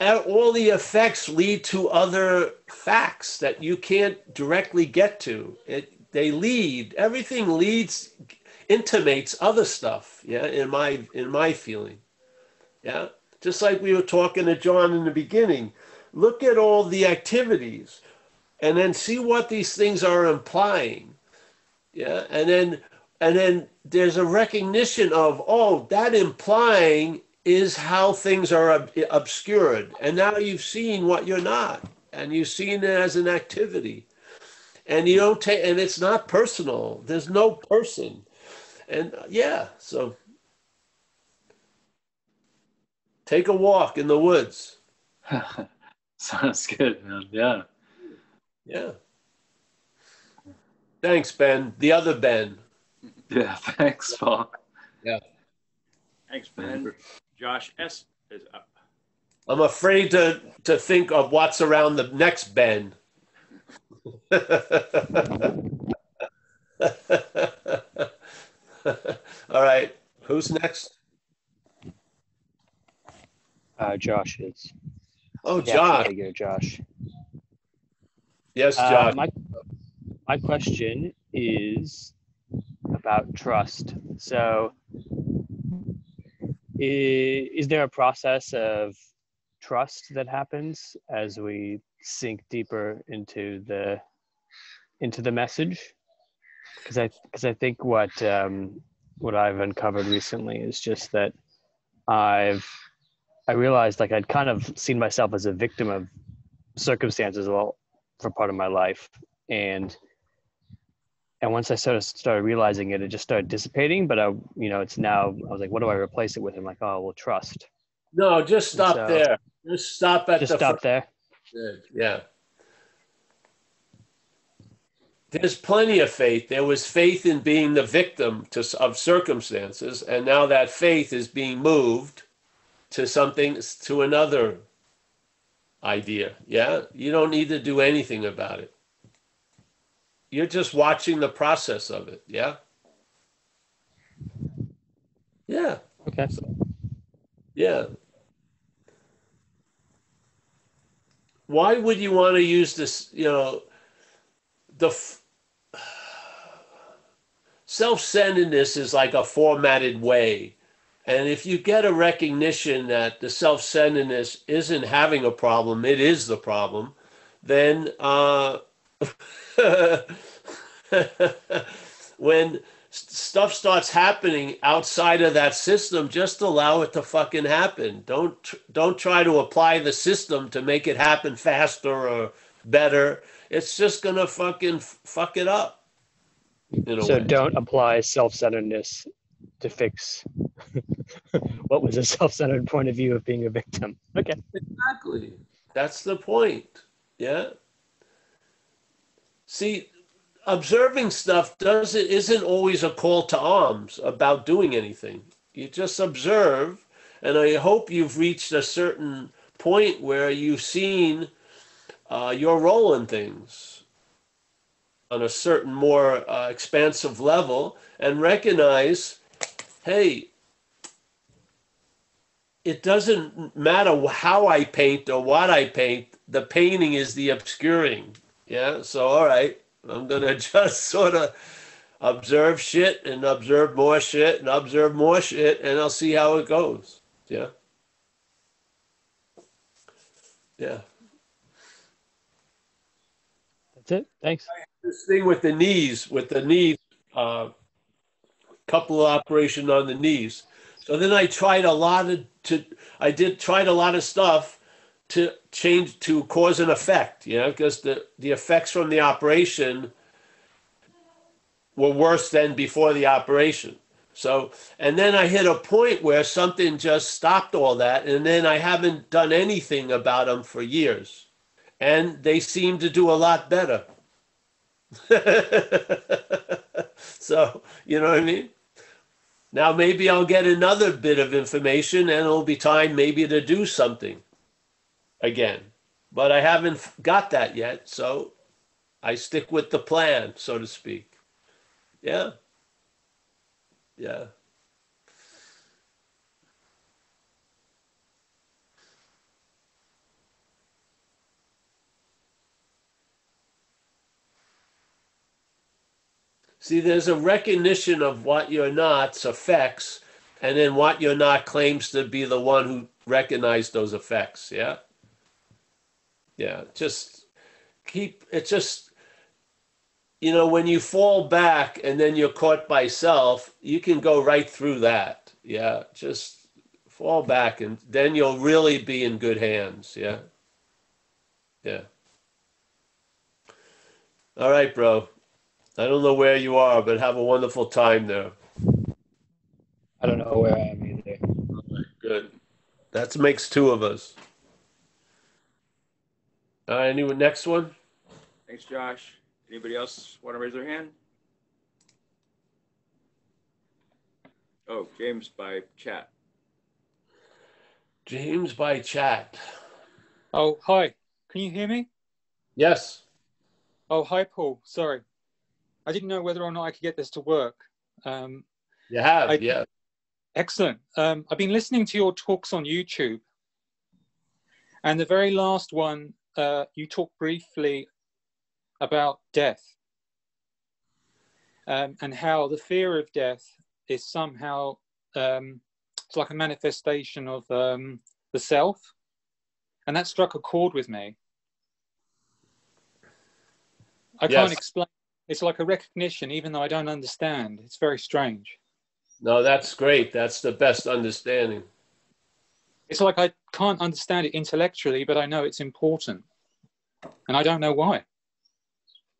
all the effects lead to other facts that you can't directly get to. It, they lead, everything leads, intimates other stuff, yeah, in my, in my feeling. Yeah, just like we were talking to John in the beginning, look at all the activities and then see what these things are implying. Yeah, and then, and then there's a recognition of, oh, that implying is how things are ob- obscured. And now you've seen what you're not, and you've seen it as an activity. And you don't take, and it's not personal. There's no person. And yeah, so take a walk in the woods. Sounds good, man. Yeah. Yeah. Thanks, Ben. The other Ben. Yeah, thanks, Paul. Yeah. Thanks, Ben. Josh S. is up. I'm afraid to, to think of what's around the next Ben. All right. Who's next? Uh, Josh is. Oh, yeah, Josh. There you go, Josh. Yes, Josh. Uh, my, my question is about trust. So is, is there a process of trust that happens as we sink deeper into the into the message? Because I because I think what um, what I've uncovered recently is just that I've I realized like I'd kind of seen myself as a victim of circumstances all for part of my life, and and once I sort of started realizing it, it just started dissipating. But I you know it's now I was like, what do I replace it with? I'm like, oh well, trust. No, just stop so, there. Just stop at just the stop fr- there. Yeah. There's plenty of faith. There was faith in being the victim to, of circumstances, and now that faith is being moved to something, to another idea. Yeah? You don't need to do anything about it. You're just watching the process of it. Yeah? Yeah. Okay. So, yeah. Why would you want to use this, you know, the f- self-centeredness is like a formatted way. And if you get a recognition that the self-centeredness isn't having a problem, it is the problem, then uh, when stuff starts happening outside of that system, just allow it to fucking happen. Don't tr- don't try to apply the system to make it happen faster or better. It's just gonna fucking f- fuck it up. In a so way. Don't apply self-centeredness to fix what was a self-centered point of view of being a victim. Okay. Exactly. That's the point. Yeah. See, observing stuff doesn't isn't always a call to arms about doing anything. You just observe, and I hope you've reached a certain point where you've seen uh, your role in things on a certain more uh, expansive level, and recognize, hey, it doesn't matter how I paint or what I paint. The painting is the obscuring. Yeah. So all right. I'm going to just sort of observe shit and observe more shit and observe more shit, and I'll see how it goes. Yeah. Yeah. That's it. Thanks. This thing with the knees, with the knees, uh, couple of operation on the knees. So then I tried a lot of, to, I did tried a lot of stuff to change, to cause and effect, you know, because the, the effects from the operation were worse than before the operation. So, and then I hit a point where something just stopped all that, and then I haven't done anything about them for years. And they seem to do a lot better. So, you know what I mean? Now maybe I'll get another bit of information, and it'll be time maybe to do something. Again, But I haven't got that yet, so I stick with the plan, so to speak. Yeah. Yeah. See, there's a recognition of what you're not's effects, and then what you're not claims to be the one who recognized those effects. Yeah. Yeah. Just keep, it's just, you know, when you fall back and then you're caught by self, you can go right through that. Yeah. Just fall back and then you'll really be in good hands. Yeah. Yeah. All right, bro. I don't know where you are, but have a wonderful time there. I don't know where I am either. All right, good. That makes two of us. All right, anyone, next one? Thanks, Josh. Anybody else want to raise their hand? Oh, James by chat. James by chat. Oh, hi. Can you hear me? Yes. Oh, hi, Paul. Sorry. I didn't know whether or not I could get this to work. Um, you have, I, yeah. Excellent. Um, I've been listening to your talks on YouTube. And the very last one, uh, you talked briefly about death. Um, and how the fear of death is somehow, um, it's like a manifestation of um, the self. And that struck a chord with me. I yes. can't explain. It's like a recognition, even though I don't understand. It's very strange. No, that's great. That's the best understanding. It's like I can't understand it intellectually, but I know it's important. And I don't know why.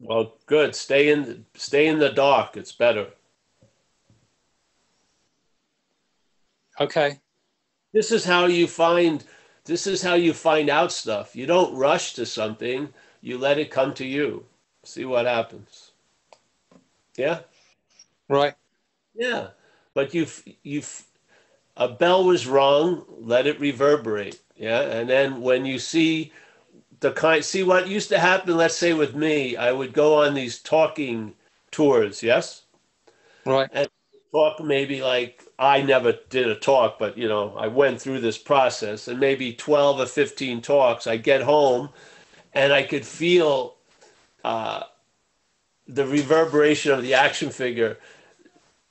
Well, good. Stay in, stay in the dark. It's better. Okay. This is how you find, this is how you find out stuff. You don't rush to something. You let it come to you. See what happens. Yeah. Right. Yeah. But you've, you've, a bell was rung, let it reverberate. Yeah. And then when you see the kind, see what used to happen, let's say with me, I would go on these talking tours. Yes. Right. And talk maybe like, I never did a talk, but you know, I went through this process and maybe twelve or fifteen talks, I get home and I could feel, uh, the reverberation of the action figure.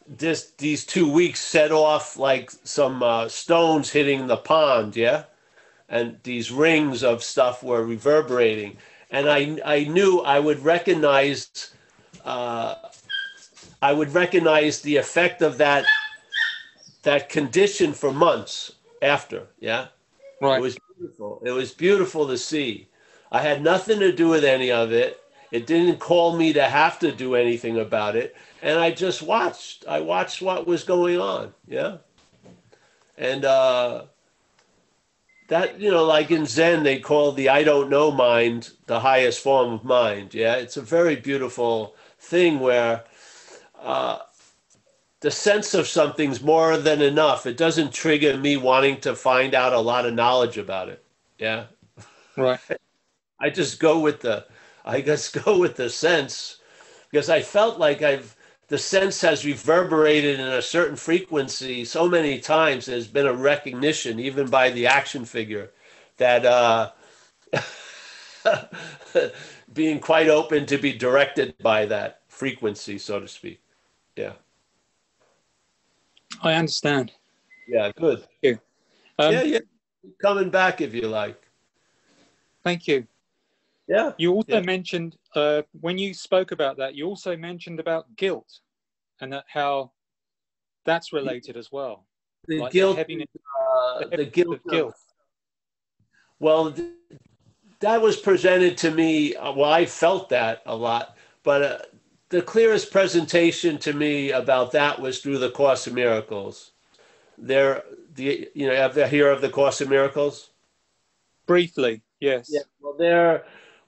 This, these two weeks set off like some uh, stones hitting the pond, yeah? And these rings of stuff were reverberating. And I, I knew I would recognize, uh, I would recognize the effect of that, that condition for months after, yeah? Right. It was beautiful. It was beautiful to see. I had nothing to do with any of it. It didn't call me to have to do anything about it. And I just watched. I watched what was going on. Yeah. And uh, that, you know, like in Zen, they call the I don't know mind the highest form of mind. Yeah. It's a very beautiful thing where uh, the sense of something's more than enough. It doesn't trigger me wanting to find out a lot of knowledge about it. Yeah. Right. I just go with the, I just go with the sense, because I felt like I've, the sense has reverberated in a certain frequency so many times. There's been a recognition, even by the action figure, that uh, being quite open to be directed by that frequency, so to speak. Yeah. I understand. Yeah, good. Thank you. Um, yeah, yeah. Coming back if you like. Thank you. Yeah. You also yeah. mentioned, uh, when you spoke about that, you also mentioned about guilt and that how that's related as well. The like guilt, the, heaviness, uh, the, heaviness the guilt. Of guilt. Well, th that was presented to me. Uh, well, I felt that a lot, but uh, the clearest presentation to me about that was through the Course in Miracles. There, the you know, have you heard of the Course in Miracles? Briefly, yes. Yeah. Well, there.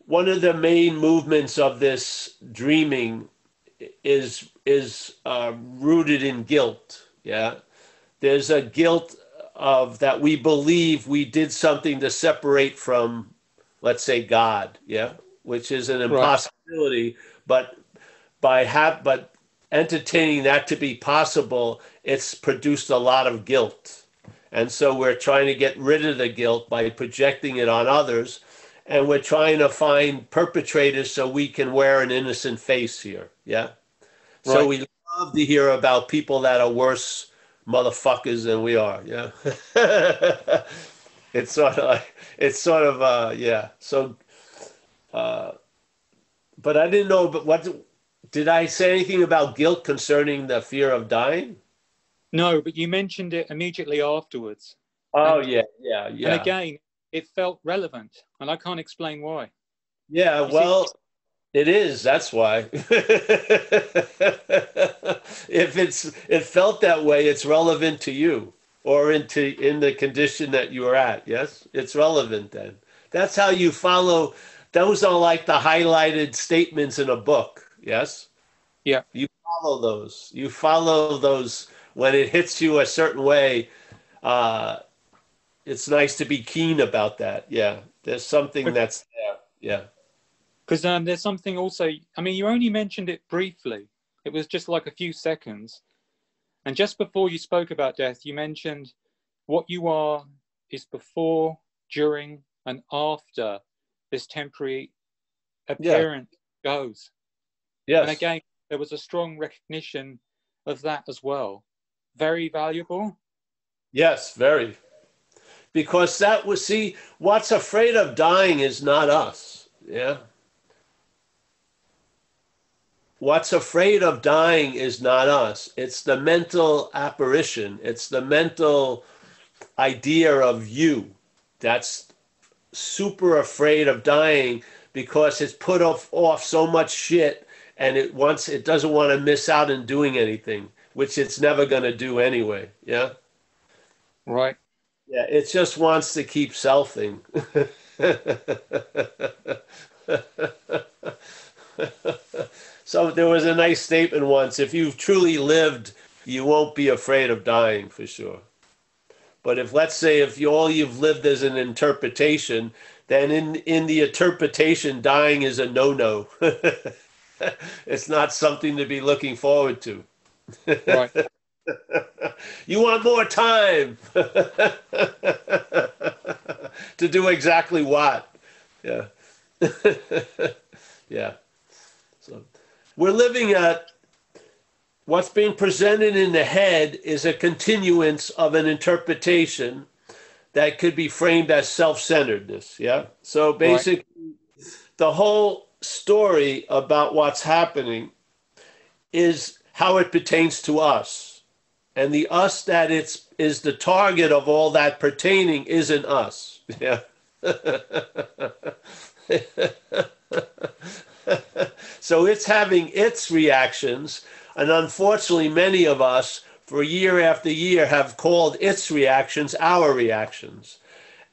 One of the main movements of this dreaming is is uh, rooted in guilt. Yeah, there's a guilt of that we believe we did something to separate from let's say God, yeah, which is an impossibility, right. but by have but entertaining that to be possible, it's produced a lot of guilt. And so we're trying to get rid of the guilt by projecting it on others, and we're trying to find perpetrators so we can wear an innocent face here, yeah? Right. So we love to hear about people that are worse motherfuckers than we are, yeah? It's sort of like, it's sort of, uh, yeah, so, uh, but I didn't know, but what, did I say anything about guilt concerning the fear of dying? No, but you mentioned it immediately afterwards. Oh, and, yeah, yeah, yeah. And again, it felt relevant, and I can't explain why. Yeah, well, it is. That's why. If it's it felt that way, it's relevant to you or into in the condition that you are at. Yes, it's relevant then. That's how you follow. Those are like the highlighted statements in a book. Yes. Yeah. You follow those. You follow those when it hits you a certain way. Uh, It's nice to be keen about that. Yeah, there's something that's there. Yeah, because um, there's something also. I mean, you only mentioned it briefly. It was just like a few seconds, and just before you spoke about death, you mentioned what you are is before, during, and after this temporary apparent yeah. goes. Yes. And again, there was a strong recognition of that as well. Very valuable. Yes, very. Because that was, see, what's afraid of dying is not us, yeah? What's afraid of dying is not us. It's the mental apparition. It's the mental idea of you that's super afraid of dying because it's put off, off so much shit and it wants, it doesn't want to miss out on doing anything, which it's never going to do anyway, yeah? Right. Yeah, it just wants to keep selfing. So there was a nice statement once, if you've truly lived, you won't be afraid of dying for sure. But if, let's say, if you, all you've lived is an interpretation, then in, in the interpretation, dying is a no-no. It's not something to be looking forward to. Right. You want more time to do exactly what? Yeah. Yeah. So we're living at what's being presented in the head is a continuance of an interpretation that could be framed as self-centeredness. Yeah. So basically, right. The whole story about what's happening is how it pertains to us. And the us that it's is the target of all that pertaining isn't us. Yeah. So it's having its reactions. And unfortunately, many of us for year after year have called its reactions our reactions.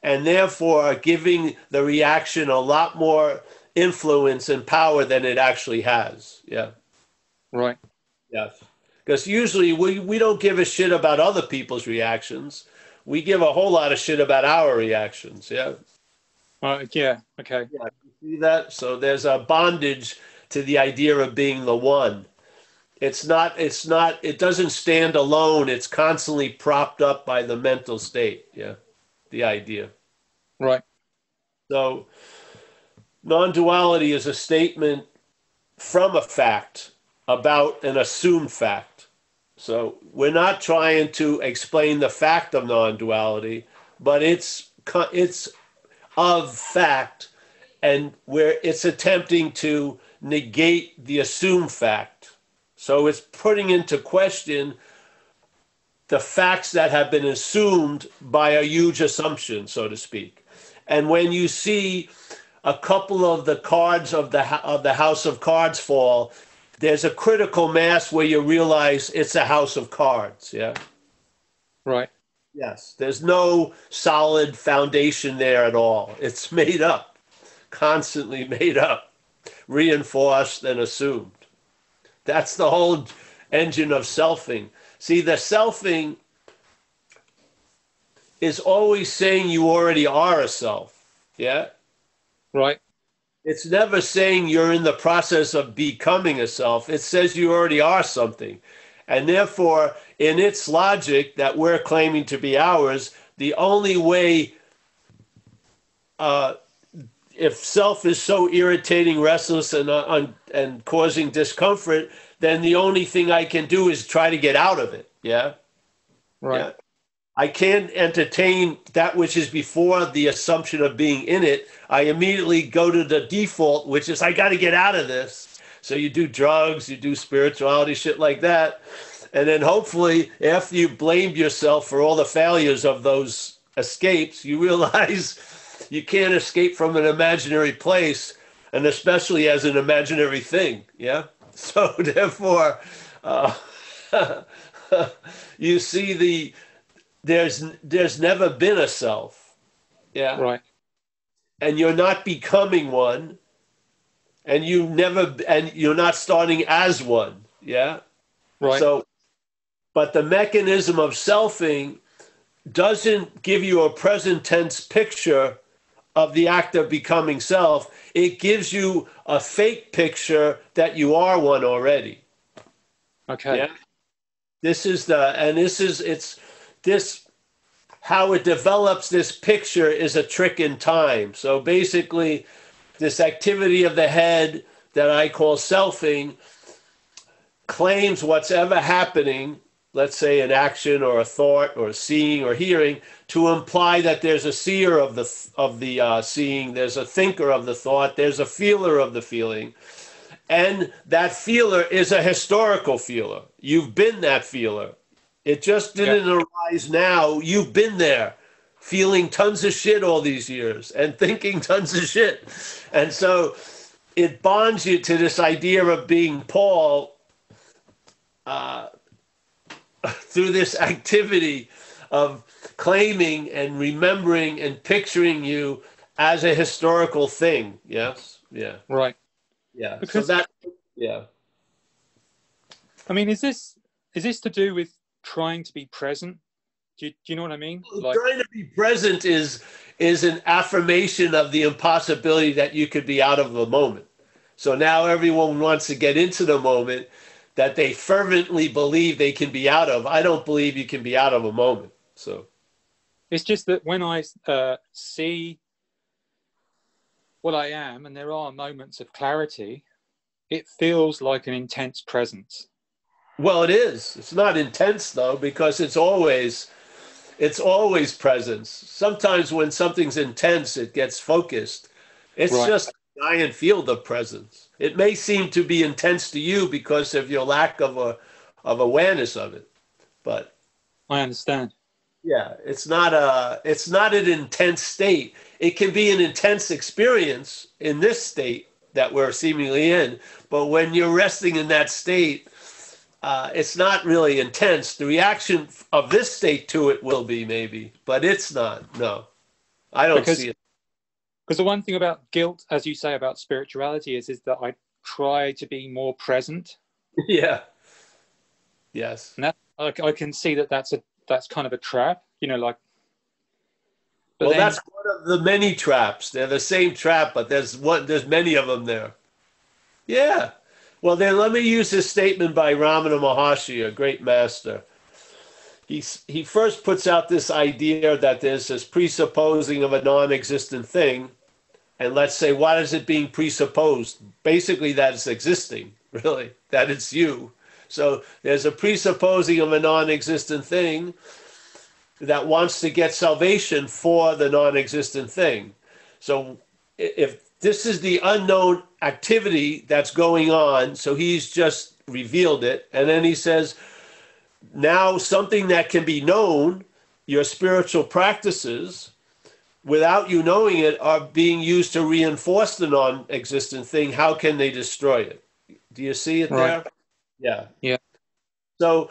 And therefore are giving the reaction a lot more influence and power than it actually has. Yeah. Right. Yes. Because usually we, we don't give a shit about other people's reactions. We give a whole lot of shit about our reactions, yeah? Uh, yeah, okay. Yeah, you see that? So there's a bondage to the idea of being the one. It's not, it's not, it doesn't stand alone. It's constantly propped up by the mental state, yeah? The idea. Right. So non-duality is a statement from a fact about an assumed fact. So we're not trying to explain the fact of non-duality, but it's it's of fact, and where it's attempting to negate the assumed fact. So it's putting into question the facts that have been assumed by a huge assumption, so to speak. And when you see a couple of the cards of the of the house of cards fall, there's a critical mass where you realize it's a house of cards, yeah? Right. Yes, there's no solid foundation there at all. It's made up, constantly made up, reinforced and assumed. That's the whole engine of selfing. See, the selfing is always saying you already are a self, yeah? right? It's never saying you're in the process of becoming a self. It says you already are something. And therefore, in its logic that we're claiming to be ours, the only way, uh, if self is so irritating, restless, and, uh, and causing discomfort, then the only thing I can do is try to get out of it, yeah? Right. Yeah? I can't entertain that which is before the assumption of being in it. I immediately go to the default, which is I got to get out of this. So you do drugs, you do spirituality, shit like that. And then hopefully after you blame yourself for all the failures of those escapes, you realize you can't escape from an imaginary place, and especially as an imaginary thing, yeah? So therefore, uh, you see the... There's there's never been a self, yeah? Right. And you're not becoming one, and you never and you're not starting as one, yeah? Right. So, but the mechanism of selfing doesn't give you a present tense picture of the act of becoming self. It gives you a fake picture that you are one already. Okay. Yeah? This is the and this is it's. This, how it develops this picture is a trick in time. So basically, this activity of the head that I call selfing claims what's ever happening, let's say an action or a thought or a seeing or hearing, to imply that there's a seer of the of the uh, seeing, there's a thinker of the thought, there's a feeler of the feeling. And that feeler is a historical feeler. You've been that feeler. It just didn't yeah. arise now. You've been there feeling tons of shit all these years and thinking tons of shit. And so it bonds you to this idea of being Paul uh, through this activity of claiming and remembering and picturing you as a historical thing. Yes. Yeah. Right. Yeah. Because so that, yeah. I mean, is this, is this to do with trying to be present? Do you, do you know what I mean? Like, trying to be present is is an affirmation of the impossibility that you could be out of the moment. So now everyone wants to get into the moment that they fervently believe they can be out of. I don't believe you can be out of a moment. So it's just that when I uh, see what I am, and there are moments of clarity, it feels like an intense presence. Well, it is. It's not intense, though, because it's always, it's always presence. Sometimes when something's intense, it gets focused. It's right. just a giant field of presence. It may seem to be intense to you because of your lack of a, of awareness of it, but I understand. Yeah, it's not a, it's not an intense state. It can be an intense experience in this state that we're seemingly in, but when you're resting in that state, Uh, it's not really intense. The reaction of this state to it will be maybe, but it's not. No, I don't because, see it. Because the one thing about guilt, as you say about spirituality, is is that I try to be more present. Yeah. Yes. And that, I, I can see that that's a that's kind of a trap. You know, like. Well, then, that's one of the many traps. They're the same trap, but there's one. There's many of them there. Yeah. Well, then let me use this statement by Ramana Maharshi, a great master. He, he first puts out this idea that there's this presupposing of a non-existent thing. And let's say, why is it being presupposed? Basically, that it's existing, really, that it's you. So there's a presupposing of a non-existent thing that wants to get salvation for the non-existent thing. So if... this is the unknown activity that's going on. So he's just revealed it. And then he says, now something that can be known, your spiritual practices, without you knowing it, are being used to reinforce the non-existent thing. How can they destroy it? Do you see it right there? Yeah. Yeah. So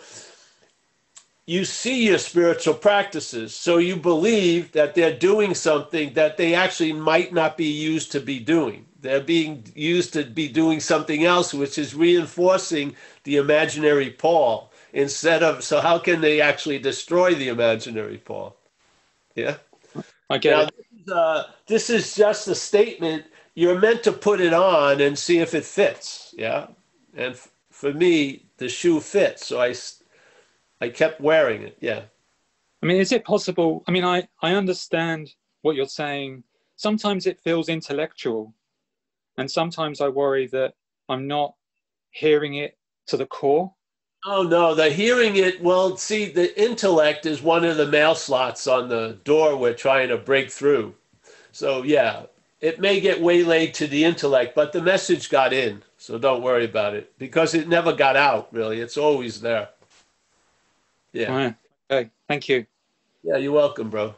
you see your spiritual practices, so you believe that they're doing something that they actually might not be used to be doing. They're being used to be doing something else, which is reinforcing the imaginary Paul instead of, so how can they actually destroy the imaginary Paul? Yeah. I get now, it. This is uh, this is just a statement. You're meant to put it on and see if it fits. Yeah. And f- for me, the shoe fits. So I, I kept wearing it. Yeah. I mean, is it possible? I mean, I, I understand what you're saying. Sometimes it feels intellectual. And sometimes I worry that I'm not hearing it to the core. Oh, no, the hearing it, well, see, the intellect is one of the mail slots on the door we're trying to break through. So, yeah, it may get waylaid to the intellect, but the message got in, so don't worry about it, because it never got out, really. It's always there. Yeah. All right. Okay, thank you. Yeah, you're welcome, bro.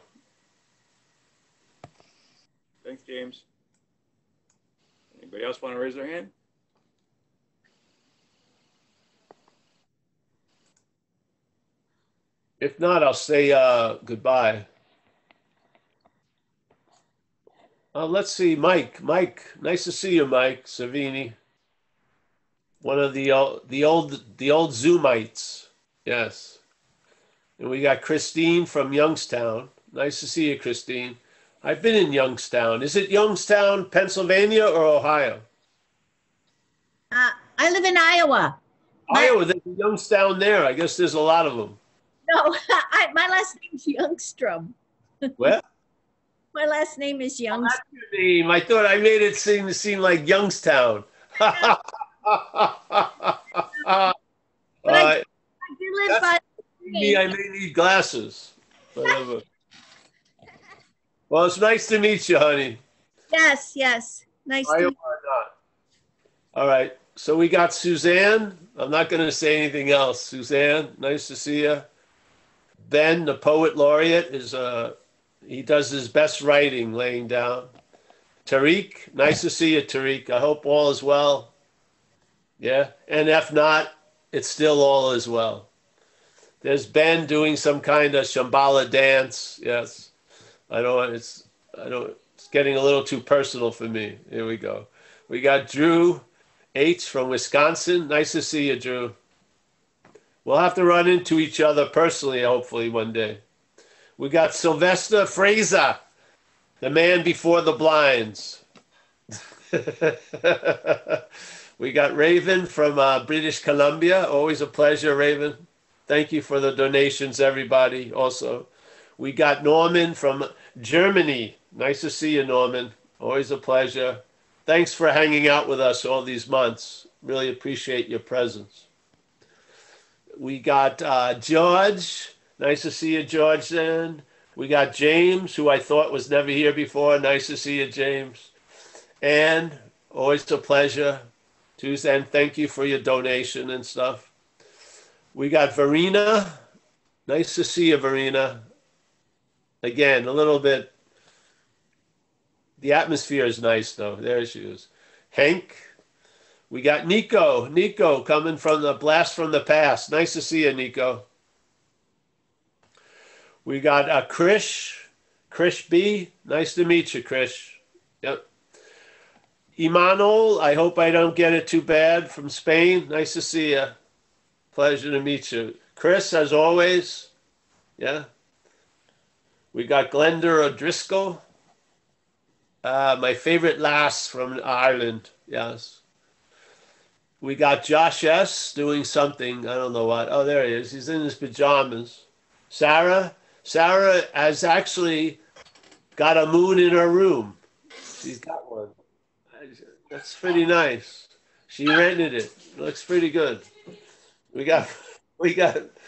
Thanks, James. Anybody else want to raise their hand? If not, I'll say uh, goodbye. Uh, let's see, Mike. Mike, nice to see you, Mike Savini. One of the uh, the old the old Zoomites. Yes. And we got Christine from Youngstown. Nice to see you, Christine. I've been in Youngstown. Is it Youngstown, Pennsylvania, or Ohio? Uh, I live in Iowa. Iowa. My- there's Youngstown there. I guess there's a lot of them. No, I, my last name's Youngstrom. What? My last name is Youngstrom. That's your name. I thought I made it seem seem like Youngstown. I uh, but I, I do live by me. I may need glasses. Whatever. Well, it's nice to meet you, honey. Yes, yes. Nice I to meet you. All right. So we got Suzanne. I'm not going to say anything else. Suzanne, nice to see you. Ben, the poet laureate, is uh, he does his best writing laying down. Tariq, nice to see you, Tariq. I hope all is well. Yeah, and if not, it's still all is well. There's Ben doing some kind of Shambhala dance. Yes, I don't. It's I don't. It's getting a little too personal for me. Here we go. We got Drew H from Wisconsin. Nice to see you, Drew. We'll have to run into each other personally, hopefully, one day. We got Sylvester Fraser, the man before the blinds. We got Raven from uh, British Columbia. Always a pleasure, Raven. Thank you for the donations, everybody, also. We got Norman from Germany. Nice to see you, Norman. Always a pleasure. Thanks for hanging out with us all these months. Really appreciate your presence. We got uh, George. Nice to see you, George, then. We got James, who I thought was never here before. Nice to see you, James. And always a pleasure. Tuesday, and thank you for your donation and stuff. We got Verena. Nice to see you, Verena. Again, a little bit. The atmosphere is nice, though. There she is. Hank. We got Nico, Nico coming from the blast from the past. Nice to see you, Nico. We got uh, Krish, Krish B. Nice to meet you, Krish. Yep. Imanol, I hope I don't get it too bad, from Spain. Nice to see you. Pleasure to meet you. Chris, as always. Yeah. We got Glenda O'Driscoll. Uh, my favorite lass from Ireland. Yes. We got Josh S. doing something. I don't know what. Oh, there he is. He's in his pajamas. Sarah. Sarah has actually got a moon in her room. She's got one. That's pretty nice. She rented it. Looks pretty good. We got we got